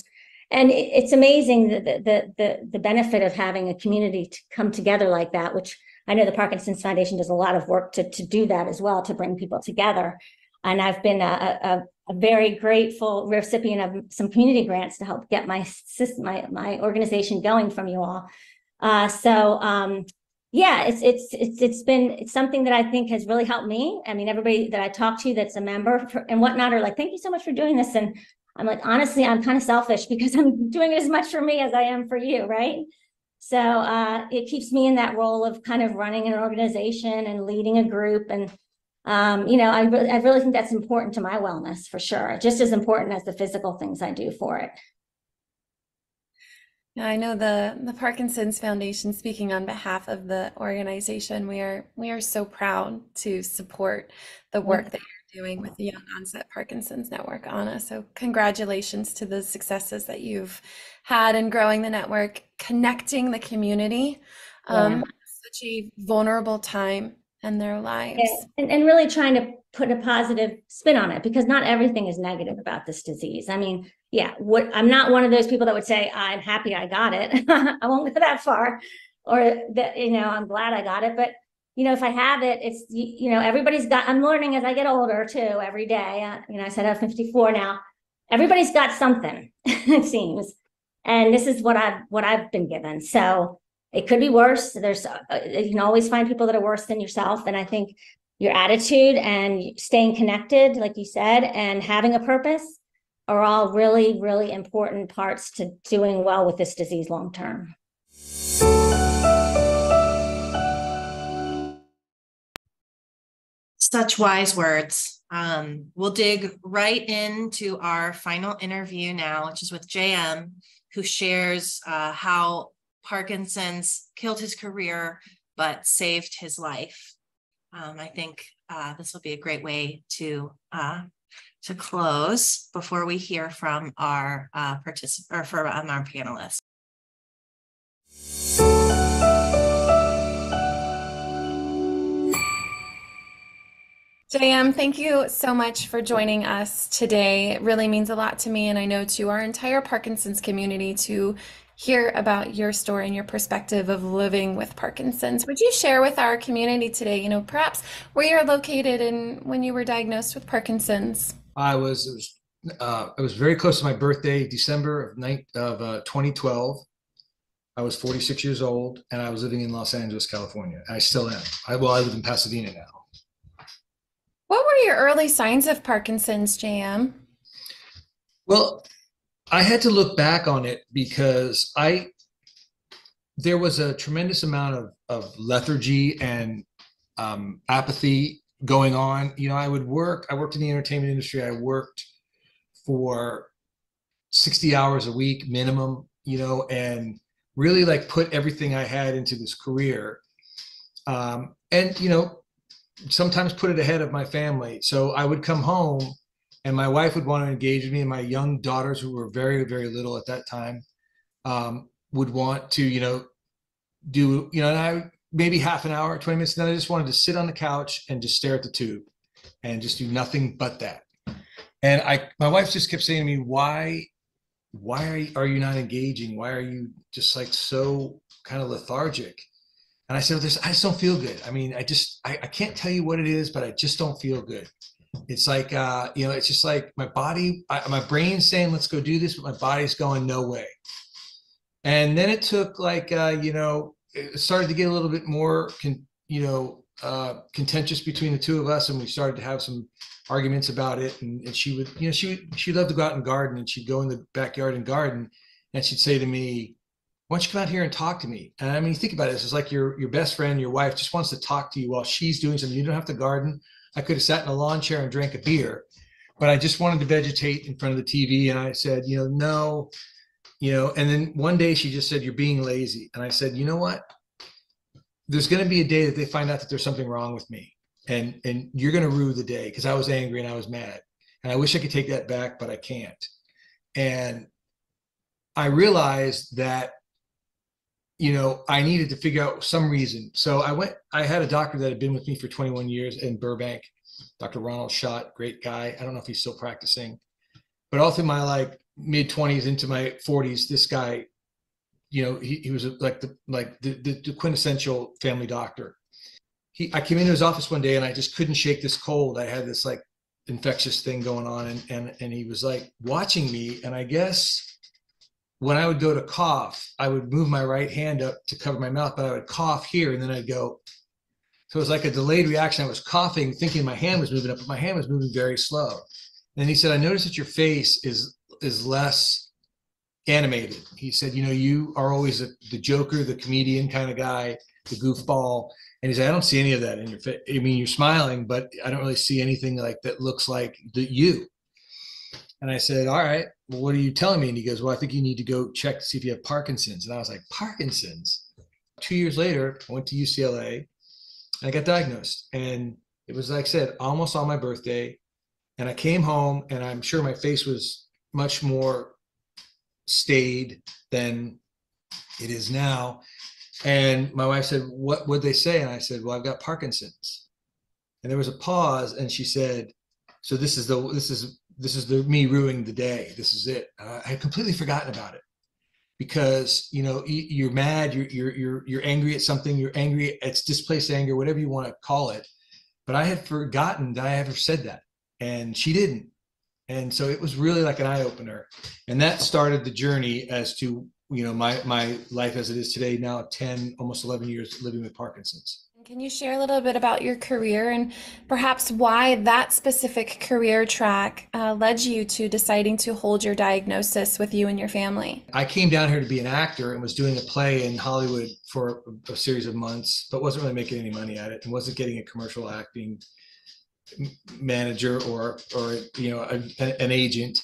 it's amazing the benefit of having a community to come together like that, which I know the Parkinson's Foundation does a lot of work to do that as well, to bring people together. And I've been a very grateful recipient of some community grants to help get my organization going from you all. It's something that I think has really helped me. I mean, everybody that I talk to that's a member and whatnot are like, "Thank you so much for doing this." And I'm like, honestly, I'm kind of selfish because I'm doing it as much for me as I am for you, right? So it keeps me in that role of kind of running an organization and leading a group. And, you know, I really think that's important to my wellness for sure. Just as important as the physical things I do for it. Now, I know the Parkinson's Foundation, speaking on behalf of the organization, we are so proud to support the work that you're doing with the Young Onset Parkinson's Network, Ana. So congratulations to the successes that you've had in growing the network, connecting the community, such a vulnerable time in their lives. And really trying to put a positive spin on it, because not everything is negative about this disease. I mean, I'm not one of those people that would say, "I'm happy I got it." I won't go that far, or that, you know, "I'm glad I got it." But, you know, if I have it, it's, you know, I'm learning as I get older too, every day. You know, I said I'm 54 now. Everybody's got something, it seems. And this is what I've been given. So it could be worse. There's, you can always find people that are worse than yourself. And I think your attitude and staying connected, like you said, and having a purpose are all really, really important parts to doing well with this disease long term. Such wise words. We'll dig right into our final interview now, which is with JM, who shares how Parkinson's killed his career, but saved his life. I think this will be a great way to close before we hear from our our panelists. JM, thank you so much for joining us today. It really means a lot to me, and I know to our entire Parkinson's community, to hear about your story and your perspective of living with Parkinson's. Would you share with our community today, you know, perhaps where you're located and when you were diagnosed with Parkinson's? I was very close to my birthday, December of 2012. I was 46 years old, and I was living in Los Angeles, California. I still am. I live in Pasadena now. What were your early signs of Parkinson's, JM? Well, I had to look back on it because there was a tremendous amount of lethargy and apathy going on. You know, I worked in the entertainment industry. I worked for 60 hours a week minimum, you know, and really like put everything I had into this career. And, you know, sometimes put it ahead of my family. So I would come home and my wife would want to engage with me, and my young daughters, who were very, very little at that time, would want to, you know, do, you know, and I maybe half an hour, 20 minutes. And then I just wanted to sit on the couch and just stare at the tube and just do nothing but that. And my wife just kept saying to me, why are you not engaging? Why are you just like so kind of lethargic? And I said, I just don't feel good. I mean, I can't tell you what it is, but I just don't feel good. It's like, you know, it's just like my body, my brain's saying, let's go do this, but my body's going, no way. And then it took like, you know, it started to get a little bit more, contentious between the two of us. And we started to have some arguments about it. And she would, you know, she loved to go out and garden, and she'd go in the backyard and garden. And she'd say to me, why don't you come out here and talk to me? And I mean, think about it. It's like your best friend, your wife, just wants to talk to you while she's doing something. You don't have to garden. I could have sat in a lawn chair and drank a beer, but I just wanted to vegetate in front of the TV. And I said, you know, no, you know, and then one day she just said, you're being lazy. And I said, you know what? There's going to be a day that they find out that there's something wrong with me, and you're going to rue the day, because I was angry and I was mad, and I wish I could take that back, but I can't. And I realized that, you know, I needed to figure out some reason. So I had a doctor that had been with me for 21 years in Burbank, Dr. Ronald Schott, great guy. I don't know if he's still practicing, but all through my like mid 20s into my 40s, this guy, you know, he was like the quintessential family doctor. I came into his office one day and I just couldn't shake this cold. I had this like infectious thing going on, and he was like watching me. And I guess when I would go to cough, I would move my right hand up to cover my mouth, but I would cough here and then I'd go. So it was like a delayed reaction. I was coughing, thinking my hand was moving up, but my hand was moving very slow. And then he said, I noticed that your face is less animated. He said, you know, you are always the joker, the comedian kind of guy, the goofball. And he said, I don't see any of that in your face. I mean, you're smiling, but I don't really see anything like that looks like you. And I said, all right, well, what are you telling me? And he goes, well, I think you need to go check to see if you have Parkinson's. And I was like, Parkinson's? 2 years later, I went to UCLA and I got diagnosed. And it was, like I said, almost on my birthday. And I came home, and I'm sure my face was much more staid than it is now. And my wife said, what would they say? And I said, well, I've got Parkinson's. And there was a pause, and she said, so this is me ruining the day. This is it. I had completely forgotten about it, because, you know, you're mad, you're angry at something, you're angry, it's displaced anger, whatever you want to call it. But I had forgotten that I ever said that, and she didn't. And so it was really like an eye opener. And that started the journey as to, you know, my life as it is today, now 10, almost 11 years living with Parkinson's. Can you share a little bit about your career and perhaps why that specific career track led you to deciding to hold your diagnosis with you and your family? I came down here to be an actor and was doing a play in Hollywood for a series of months, but wasn't really making any money at it, and wasn't getting a commercial acting manager or you know, an agent.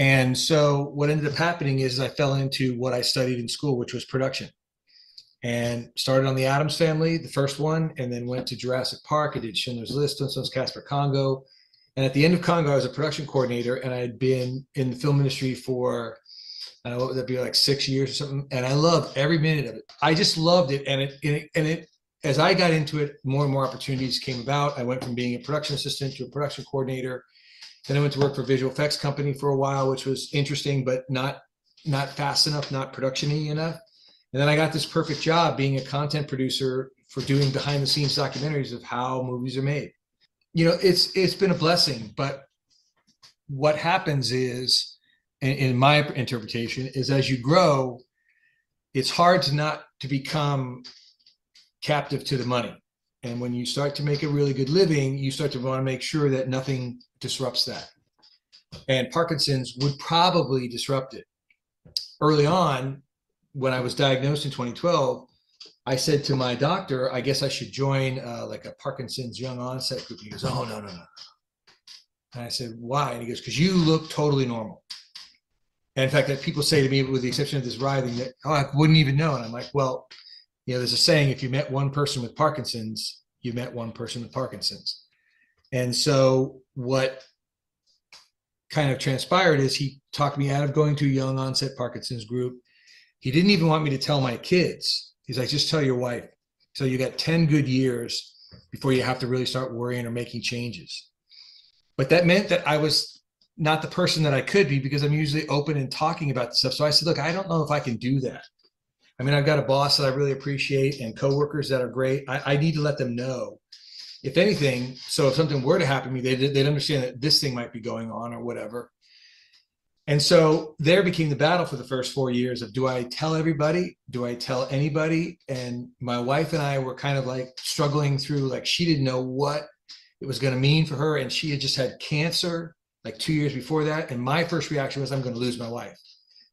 And so what ended up happening is I fell into what I studied in school, which was production. And started on the Addams Family, the first one, and then went to Jurassic Park. I did Schindler's List, Flintstones, Casper, Congo. And at the end of Congo, I was a production coordinator, and I had been in the film industry for, I don't know, what would that be, like 6 years or something. And I loved every minute of it. I just loved it. And as I got into it, more and more opportunities came about. I went from being a production assistant to a production coordinator. Then I went to work for a visual effects company for a while, which was interesting, but not fast enough, not production-y enough. And then I got this perfect job being a content producer for doing behind the scenes documentaries of how movies are made. You know, it's been a blessing, but what happens is, in my interpretation, is as you grow, it's hard to not to become captive to the money. And when you start to make a really good living, you start to want to make sure that nothing disrupts that. and Parkinson's would probably disrupt it. Early on, when I was diagnosed in 2012, I said to my doctor, I guess I should join like a Parkinson's young onset group. He goes, oh, no, no, no. And I said, why? And he goes, because you look totally normal. And in fact, that people say to me, with the exception of this writhing, that, oh, I wouldn't even know. And I'm like, well, you know, there's a saying, if you met one person with Parkinson's, you met one person with Parkinson's. And so what kind of transpired is he talked me out of going to a young onset Parkinson's group. He didn't even want me to tell my kids. He's like, just tell your wife. So you got 10 good years before you have to really start worrying or making changes. But that meant that I was not the person that I could be, because I'm usually open and talking about this stuff. So I said, look, I don't know if I can do that. I mean, I've got a boss that I really appreciate and coworkers that are great. I need to let them know, if anything. So if something were to happen to me, they'd understand that this thing might be going on or whatever. And so there became the battle for the first 4 years of, do I tell everybody? Do I tell anybody? And my wife and I were kind of like struggling through, like, she didn't know what it was going to mean for her. And she had just had cancer like 2 years before that. And my first reaction was, I'm going to lose my wife.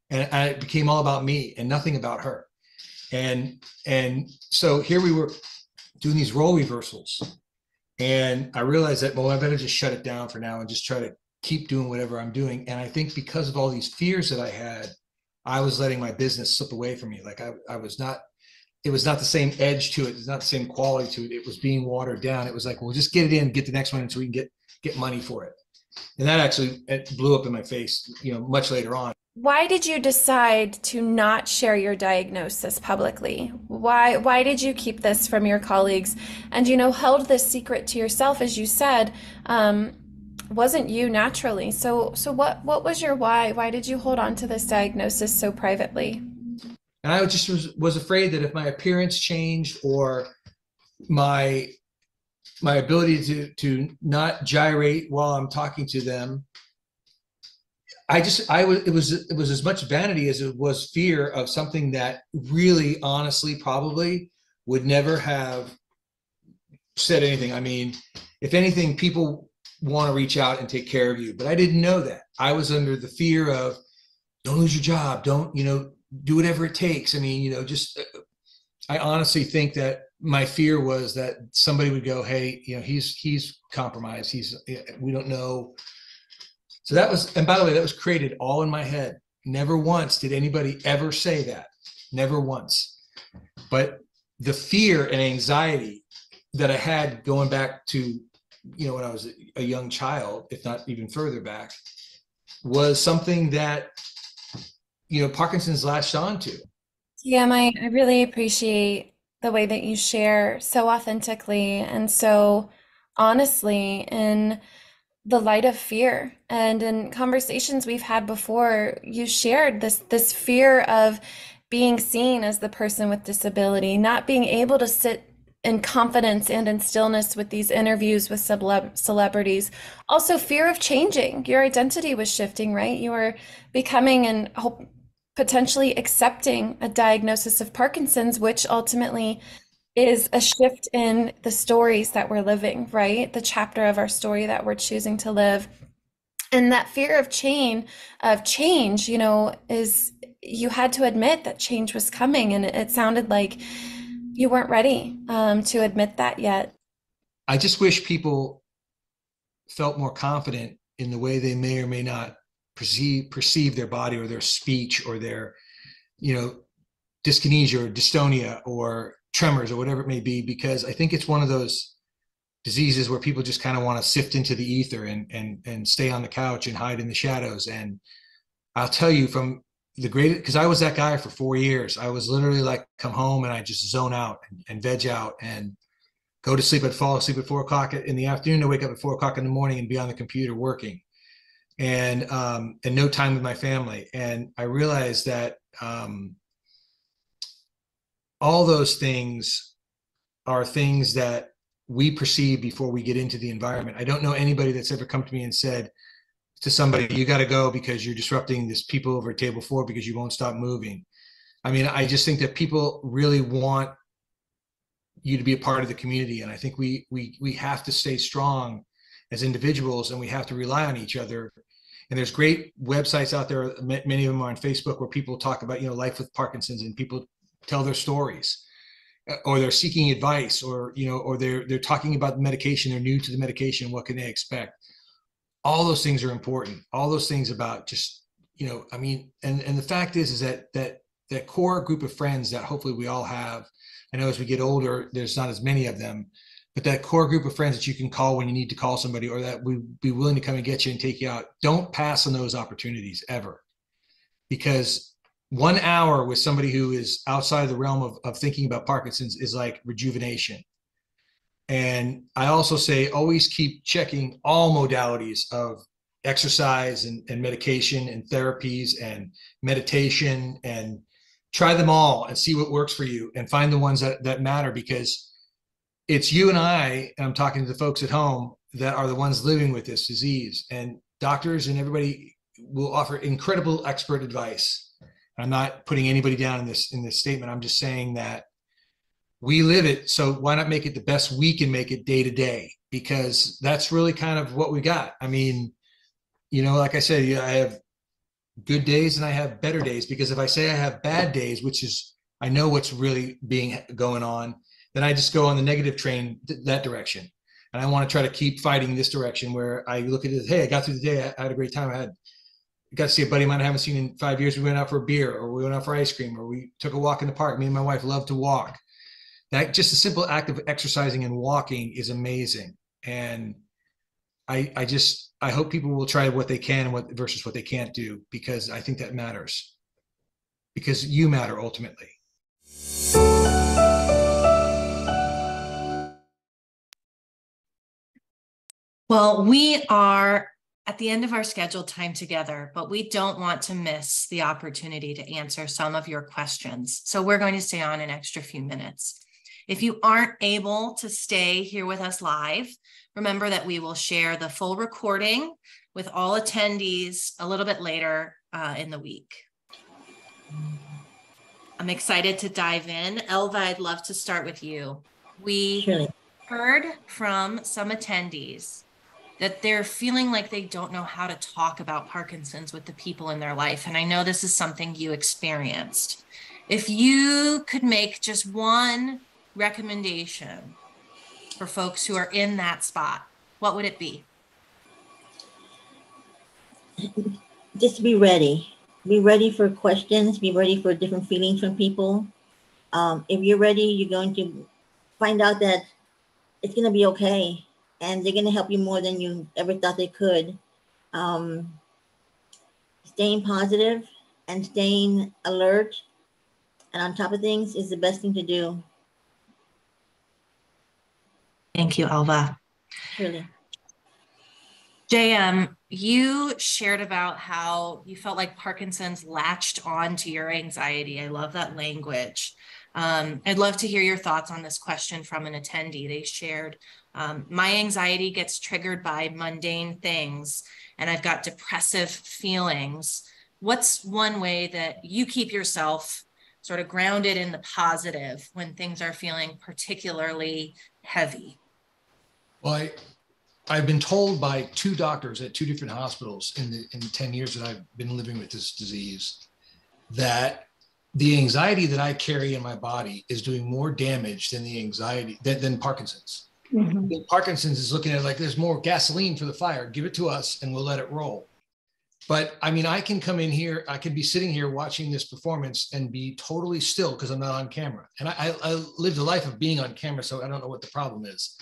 And it became all about me and nothing about her. And so here we were doing these role reversals. And I realized that, well, I better just shut it down for now and just try to keep doing whatever I'm doing. And I think because of all these fears that I had, I was letting my business slip away from me. Like I was not, it was not the same edge to it. It's not the same quality to it. It was being watered down. It was like, well, just get it in, get the next one until we can get money for it. And that actually, it blew up in my face, you know, much later on. Why did you decide to not share your diagnosis publicly? Why did you keep this from your colleagues and, you know, held this secret to yourself? As you said, wasn't you naturally. So what was your why? Why did you hold on to this diagnosis so privately? And I just was afraid that if my appearance changed or my ability to not gyrate while I'm talking to them, it was as much vanity as it was fear of something that really, honestly, probably would never have said anything. I mean, if anything, people want to reach out and take care of you, but I didn't know that. I was under the fear of, don't lose your job. Don't, you know, do whatever it takes. I mean, you know, just, I honestly think that my fear was that somebody would go, hey, you know, he's compromised. We don't know. So that was, and by the way, that was created all in my head. Never once did anybody ever say that, never once. But the fear and anxiety that I had going back to, you know, when I was a young child, if not even further back, was something that, you know, Parkinson's latched on to. Yeah, I really appreciate the way that you share so authentically and so honestly in the light of fear. And in conversations we've had before, you shared this fear of being seen as the person with disability, not being able to sit in confidence and in stillness with these interviews with celebrities. Also fear of changing. Your identity was shifting, right? You were becoming and potentially accepting a diagnosis of Parkinson's, which ultimately is a shift in the stories that we're living, right? The chapter of our story that we're choosing to live. And that fear of change, you know, is, you had to admit that change was coming, and it sounded like you weren't ready to admit that yet. I just wish people felt more confident in the way they may or may not perceive their body or their speech or their, you know, dyskinesia or dystonia or tremors or whatever it may be, because I think it's one of those diseases where people just kind of want to sift into the ether and stay on the couch and hide in the shadows. And I'll tell you from the greatest, because I was that guy for 4 years. I was literally like, come home and I just zone out and veg out and go to sleep. I'd fall asleep at 4 o'clock in the afternoon. I wake up at 4 o'clock in the morning and be on the computer working, and no time with my family. And I realized that, all those things are things that we perceive before we get into the environment. I don't know anybody that's ever come to me and said to somebody, you got to go because you're disrupting this people over at table 4 because you won't stop moving. I mean, I just think that people really want you to be a part of the community. And I think we have to stay strong as individuals, and we have to rely on each other. And there's great websites out there. Many of them are on Facebook where people talk about, you know, life with Parkinson's, and people tell their stories, or they're seeking advice, or, you know, or they're talking about medication. They're new to the medication. What can they expect? All those things are important. All those things about just, you know, I mean, and the fact is that that core group of friends that hopefully we all have. I know as we get older, there's not as many of them, but that core group of friends that you can call when you need to call somebody, or that would be willing to come and get you and take you out. Don't pass on those opportunities ever, because 1 hour with somebody who is outside of the realm of thinking about Parkinson's is like rejuvenation. And I also say, always keep checking all modalities of exercise and medication and therapies and meditation, and try them all and see what works for you, and find the ones that matter, because it's you and I, and I'm talking to the folks at home, that are the ones living with this disease. And doctors and everybody will offer incredible expert advice. I'm not putting anybody down in this statement. I'm just saying that we live it, so why not make it the best we can make it day to day? Because that's really kind of what we got. I mean, you know, like I said, I have good days and I have better days, because if I say I have bad days, which is, I know what's really going on, then I just go on the negative train that direction. And I want to try to keep fighting this direction, where I look at it as, hey, I got through the day. I had a great time. I got to see a buddy of mine I haven't seen in 5 years. We went out for a beer, or we went out for ice cream, or we took a walk in the park. Me and my wife love to walk. That just a simple act of exercising and walking is amazing. And I hope people will try what they can and versus what they can't do, because I think that matters, because you matter ultimately. Well, we are at the end of our scheduled time together, but we don't want to miss the opportunity to answer some of your questions. So we're going to stay on an extra few minutes. If you aren't able to stay here with us live, remember that we will share the full recording with all attendees a little bit later in the week. I'm excited to dive in. Elva, I'd love to start with you. We heard from some attendees that they're feeling like they don't know how to talk about Parkinson's with the people in their life. And I know this is something you experienced. If you could make just one recommendation for folks who are in that spot, what would it be? Just be ready. Be ready for questions. Be ready for different feelings from people. If you're ready, you're going to find out that it's going to be okay. And they're going to help you more than you ever thought they could. Staying positive and staying alert and on top of things is the best thing to do. Thank you, Elva. Really. JM, you shared about how you felt like Parkinson's latched on to your anxiety. I love that language. I'd love to hear your thoughts on this question from an attendee. They shared, my anxiety gets triggered by mundane things, and I've got depressive feelings. What's one way that you keep yourself sort of grounded in the positive when things are feeling particularly heavy? Well, I've been told by two doctors at two different hospitals in the 10 years that I've been living with this disease that the anxiety that I carry in my body is doing more damage than the anxiety than Parkinson's. Mm-hmm. Parkinson's is looking at it like there's more gasoline for the fire. Give it to us and we'll let it roll. But I mean, I can come in here. I can be sitting here watching this performance and be totally still because I'm not on camera. And I lived a life of being on camera, so I don't know what the problem is.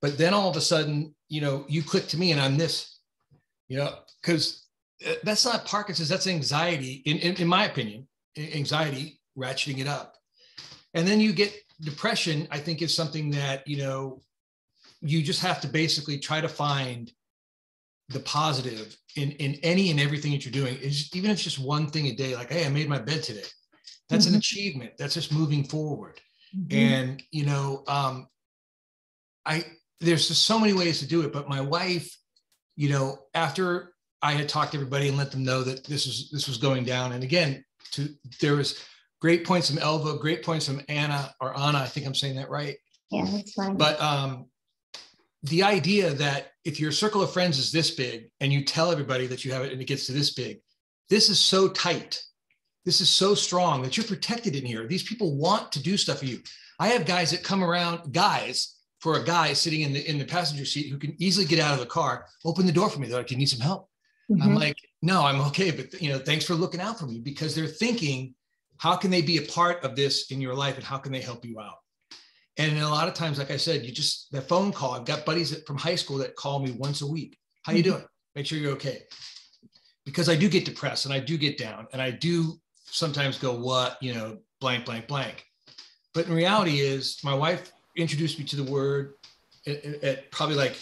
But then all of a sudden, you know, you click to me and I'm this, you know, because that's not Parkinson's. That's anxiety, in my opinion, anxiety ratcheting it up. And then you get depression, I think, is something that, you know, you just have to basically try to find the positive in any and everything that you're doing. It's, even if it's just one thing a day, like, hey, I made my bed today. That's mm-hmm. an achievement. That's just moving forward. Mm-hmm. And, you know, there's just so many ways to do it. But my wife, you know, after I had talked to everybody and let them know that this was going down. And again, there was great points from Elva, great points from Ana, I think I'm saying that right. Yeah, that's fine. But the idea that if your circle of friends is this big and you tell everybody that you have it and it gets to this big, this is so tight, this is so strong that you're protected in here. These people want to do stuff for you. I have guys that come around, for a guy sitting in the passenger seat who can easily get out of the car, open the door for me. They're like, "Do you need some help?" Mm-hmm. I'm like, "No, I'm okay. But thanks for looking out for me," because they're thinking, how can they be a part of this in your life and how can they help you out? And a lot of times, like I said, the phone call, I've got buddies from high school that call me once a week. How you doing? Make sure you're okay. Because I do get depressed and I do get down and I do sometimes go, blank, blank, blank. But in reality is my wife introduced me to the word at probably like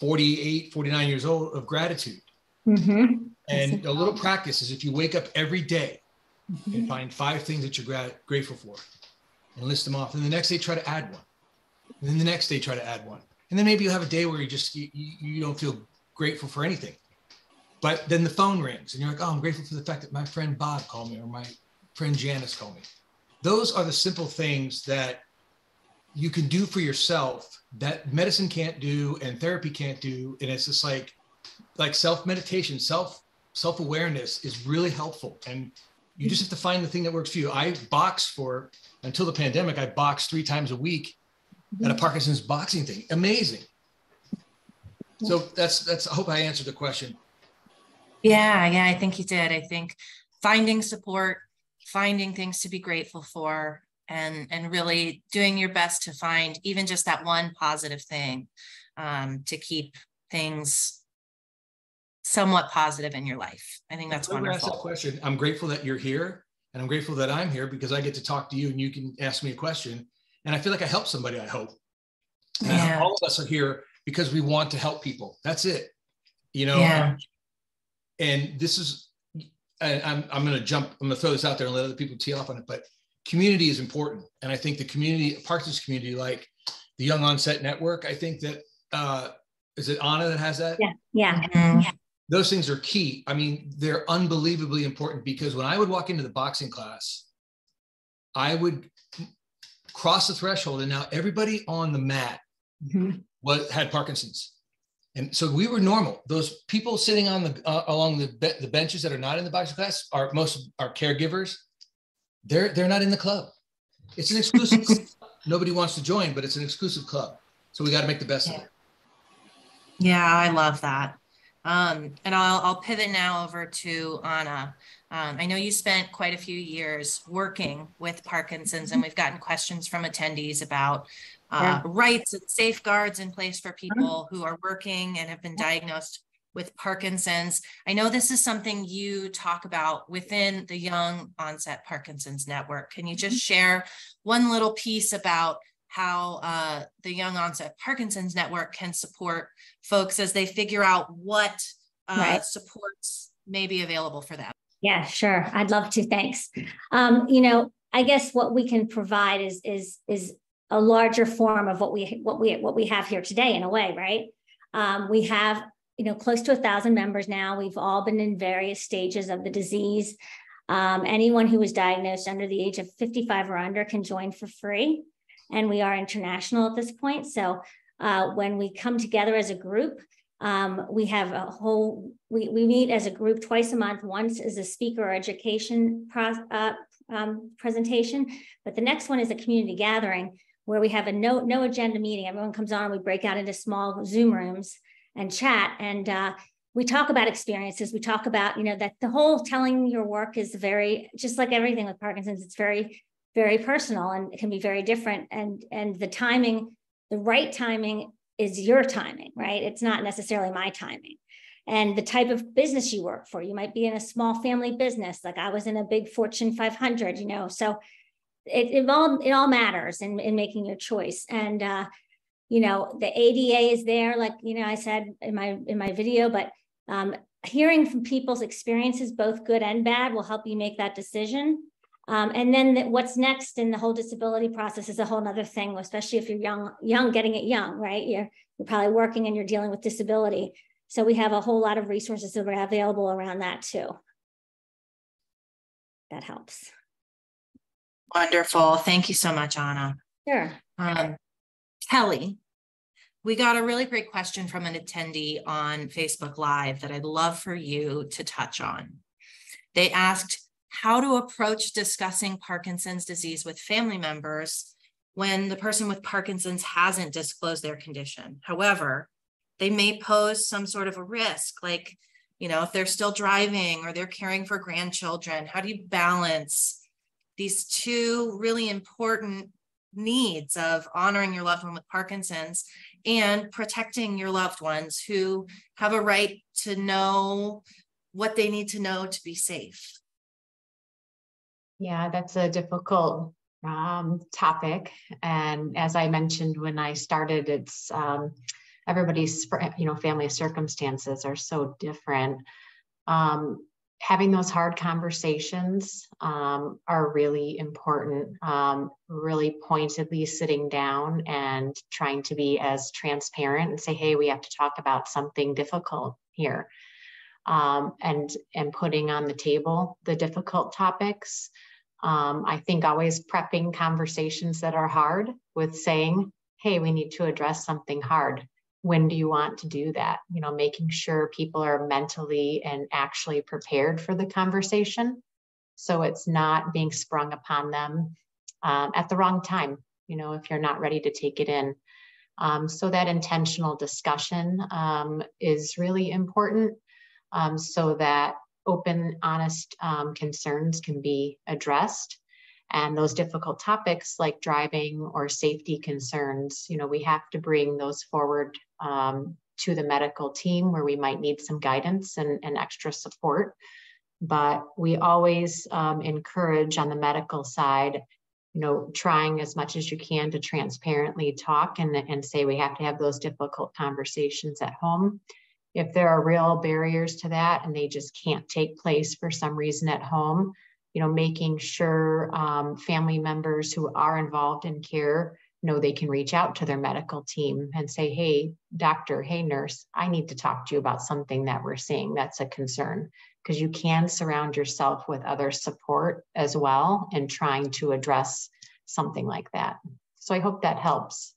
48, 49 years old of gratitude. Mm-hmm. And a little practice is if you wake up every day mm-hmm. and find 5 things that you're grateful for. And list them off. And the next day, try to add one. And then the next day, try to add one. And then maybe you'll have a day where you don't feel grateful for anything. But then the phone rings and you're like, oh, I'm grateful for the fact that my friend Bob called me or my friend Janice called me. Those are the simple things that you can do for yourself that medicine can't do and therapy can't do. And it's just like self-meditation, self-awareness is really helpful. And you just have to find the thing that works for you. Until the pandemic, I boxed 3 times a week at a Parkinson's boxing thing. Amazing. So that's. I hope I answered the question. Yeah, I think you did. I think finding support, finding things to be grateful for, and really doing your best to find even just that one positive thing to keep things somewhat positive in your life. I think that's wonderful. Ask the question. I'm grateful that you're here. And I'm grateful that I'm here because I get to talk to you and you can ask me a question. And I feel like I helped somebody, I hope. Yeah. All of us are here because we want to help people. That's it. Yeah. And this is, I'm going to throw this out there and let other people tee off on it, but community is important. And I think the community, Parkinson's community, like the Young Onset Network, I think that, is it Ana that has that? Yeah. Mm-hmm. Yeah. Those things are key. I mean, they're unbelievably important because when I would walk into the boxing class, I would cross the threshold and now everybody on the mat mm-hmm. had Parkinson's. And so we were normal. Those people sitting on along the benches that are not in the boxing class are most are caregivers. They're not in the club. It's an exclusive club. Nobody wants to join, but it's an exclusive club. So we got to make the best of it. Yeah, I love that. And I'll pivot now over to Ana. I know you spent quite a few years working with Parkinson's, and we've gotten questions from attendees about rights and safeguards in place for people who are working and have been diagnosed with Parkinson's. I know this is something you talk about within the Young Onset Parkinson's Network. Can you just share one little piece about how the Young Onset Parkinson's Network can support folks as they figure out what supports may be available for them? Yeah, sure. I'd love to. Thanks. I guess what we can provide is a larger form of what we have here today, in a way, right? We have close to 1,000 members now. We've all been in various stages of the disease. Anyone who was diagnosed under the age of 55 or under can join for free. And we are international at this point. So when we come together as a group, we meet as a group twice a month. Once is a speaker or education presentation, but the next one is a community gathering where we have a no agenda meeting. Everyone comes on, we break out into small Zoom rooms and chat. And we talk about experiences. We talk about, that the whole telling your work is very, just like everything with Parkinson's, it's very, very personal and can be very different. And the timing, the right timing is your timing, right? It's not necessarily my timing. And the type of business you work for, you might be in a small family business. Like I was in a big Fortune 500, so it all matters in making your choice. And, the ADA is there, like, I said in my video, but hearing from people's experiences, both good and bad, will help you make that decision. And then what's next in the whole disability process is a whole other thing, especially if you're young, getting it young, right? You're probably working and you're dealing with disability. So we have a whole lot of resources that are available around that too. That helps. Wonderful. Thank you so much, Ana. Sure. Kelly, We got a really great question from an attendee on Facebook Live that I'd love for you to touch on. They asked how to approach discussing Parkinson's disease with family members when the person with Parkinson's hasn't disclosed their condition. However, they may pose some sort of a risk, like, you know, if they're still driving or they're caring for grandchildren, how do you balance these two really important needs of honoring your loved one with Parkinson's and protecting your loved ones who have a right to know what they need to know to be safe? Yeah, that's a difficult topic. And as I mentioned, when I started, it's everybody's, you know, family circumstances are so different. Having those hard conversations are really important, really pointedly sitting down and trying to be as transparent and say, hey, we have to talk about something difficult here, and putting on the table the difficult topics. I think always prepping conversations that are hard with saying, hey, we need to address something hard. When do you want to do that? You know, making sure people are mentally and actually prepared for the conversation, so it's not being sprung upon them at the wrong time, you know, if you're not ready to take it in. So that intentional discussion is really important, so that open, honest concerns can be addressed. And those difficult topics like driving or safety concerns, you know, we have to bring those forward to the medical team, where we might need some guidance and extra support. But we always encourage on the medical side, you know, trying as much as you can to transparently talk and say we have to have those difficult conversations at home. If there are real barriers to that and they just can't take place for some reason at home, you know, making sure family members who are involved in care know they can reach out to their medical team and say, hey, doctor, hey, nurse, I need to talk to you about something that we're seeing that's a concern. Because you can surround yourself with other support as well in trying to address something like that. So I hope that helps.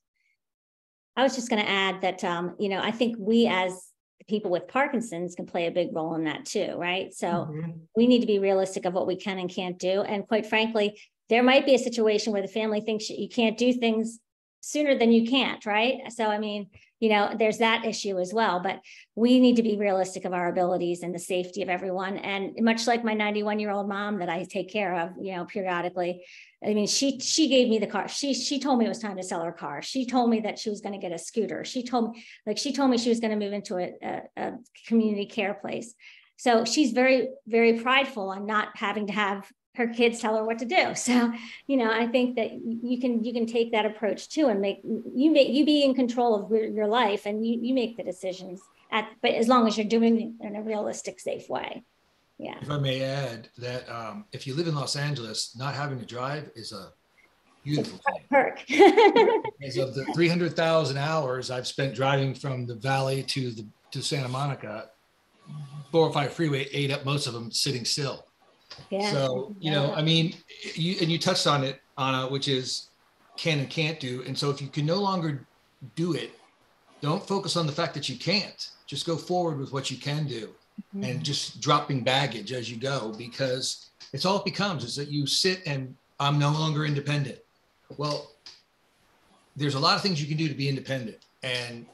I was just going to add that, you know, I think we as people with Parkinson's can play a big role in that too, right? So we need to be realistic of what we can and can't do. And quite frankly, there might be a situation where the family thinks you can't do things sooner than you can't, right? So, I mean, you know, there's that issue as well, but we need to be realistic of our abilities and the safety of everyone. And much like my 91-year-old mom that I take care of, you know, periodically, I mean, she gave me the car. She told me it was time to sell her car. She told me that she was going to get a scooter. She told me she was going to move into a community care place. So she's very, very prideful on not having to have her kids tell her what to do. So, you know, I think that you can take that approach too, and you be in control of your life, and you make the decisions but as long as you're doing it in a realistic, safe way. Yeah. If I may add that, if you live in Los Angeles, not having to drive is a beautiful perk. As of the 300,000 hours I've spent driving from the Valley to Santa Monica, 405 freeway ate up most of them sitting still. Yeah. So, you know, I mean, you touched on it, Ana, which is can and can't do. And so if you can no longer do it, don't focus on the fact that you can't. Just go forward with what you can do, and just dropping baggage as you go, because it's all it becomes is that you sit and I'm no longer independent. Well, there's a lot of things you can do to be independent, and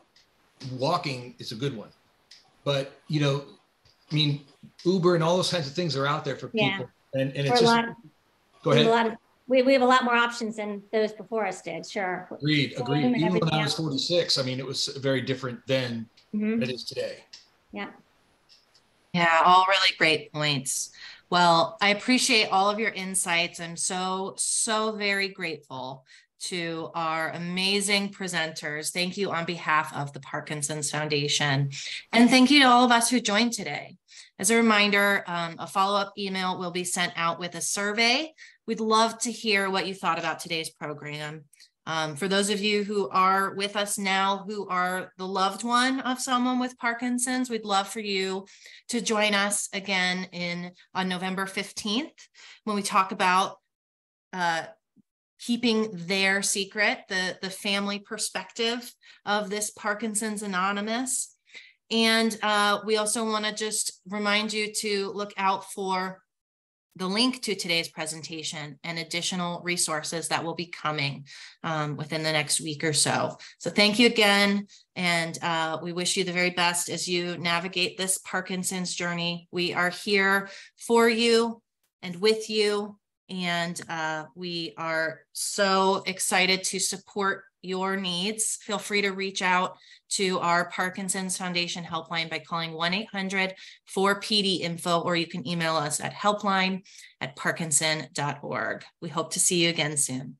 walking is a good one. But, you know, I mean, Uber and all those kinds of things are out there for people. And it's just, go ahead. We have a lot more options than those before us did, sure. Agreed. Even when I was 46, I mean, it was very different then than it is today. Yeah. Yeah, all really great points. Well, I appreciate all of your insights. I'm so, so very grateful to our amazing presenters. Thank you on behalf of the Parkinson's Foundation. And thank you to all of us who joined today. As a reminder, a follow-up email will be sent out with a survey. We'd love to hear what you thought about today's program. For those of you who are with us now, who are the loved one of someone with Parkinson's, we'd love for you to join us again on November 15th, when we talk about keeping their secret, the family perspective of this Parkinson's Anonymous. And we also want to just remind you to look out for the link to today's presentation and additional resources that will be coming within the next week or so. So thank you again. And we wish you the very best as you navigate this Parkinson's journey. We are here for you and with you. And we are so excited to support your needs. Feel free to reach out to our Parkinson's Foundation helpline by calling 1-800-4PD-INFO, or you can email us at helpline@parkinson.org. We hope to see you again soon.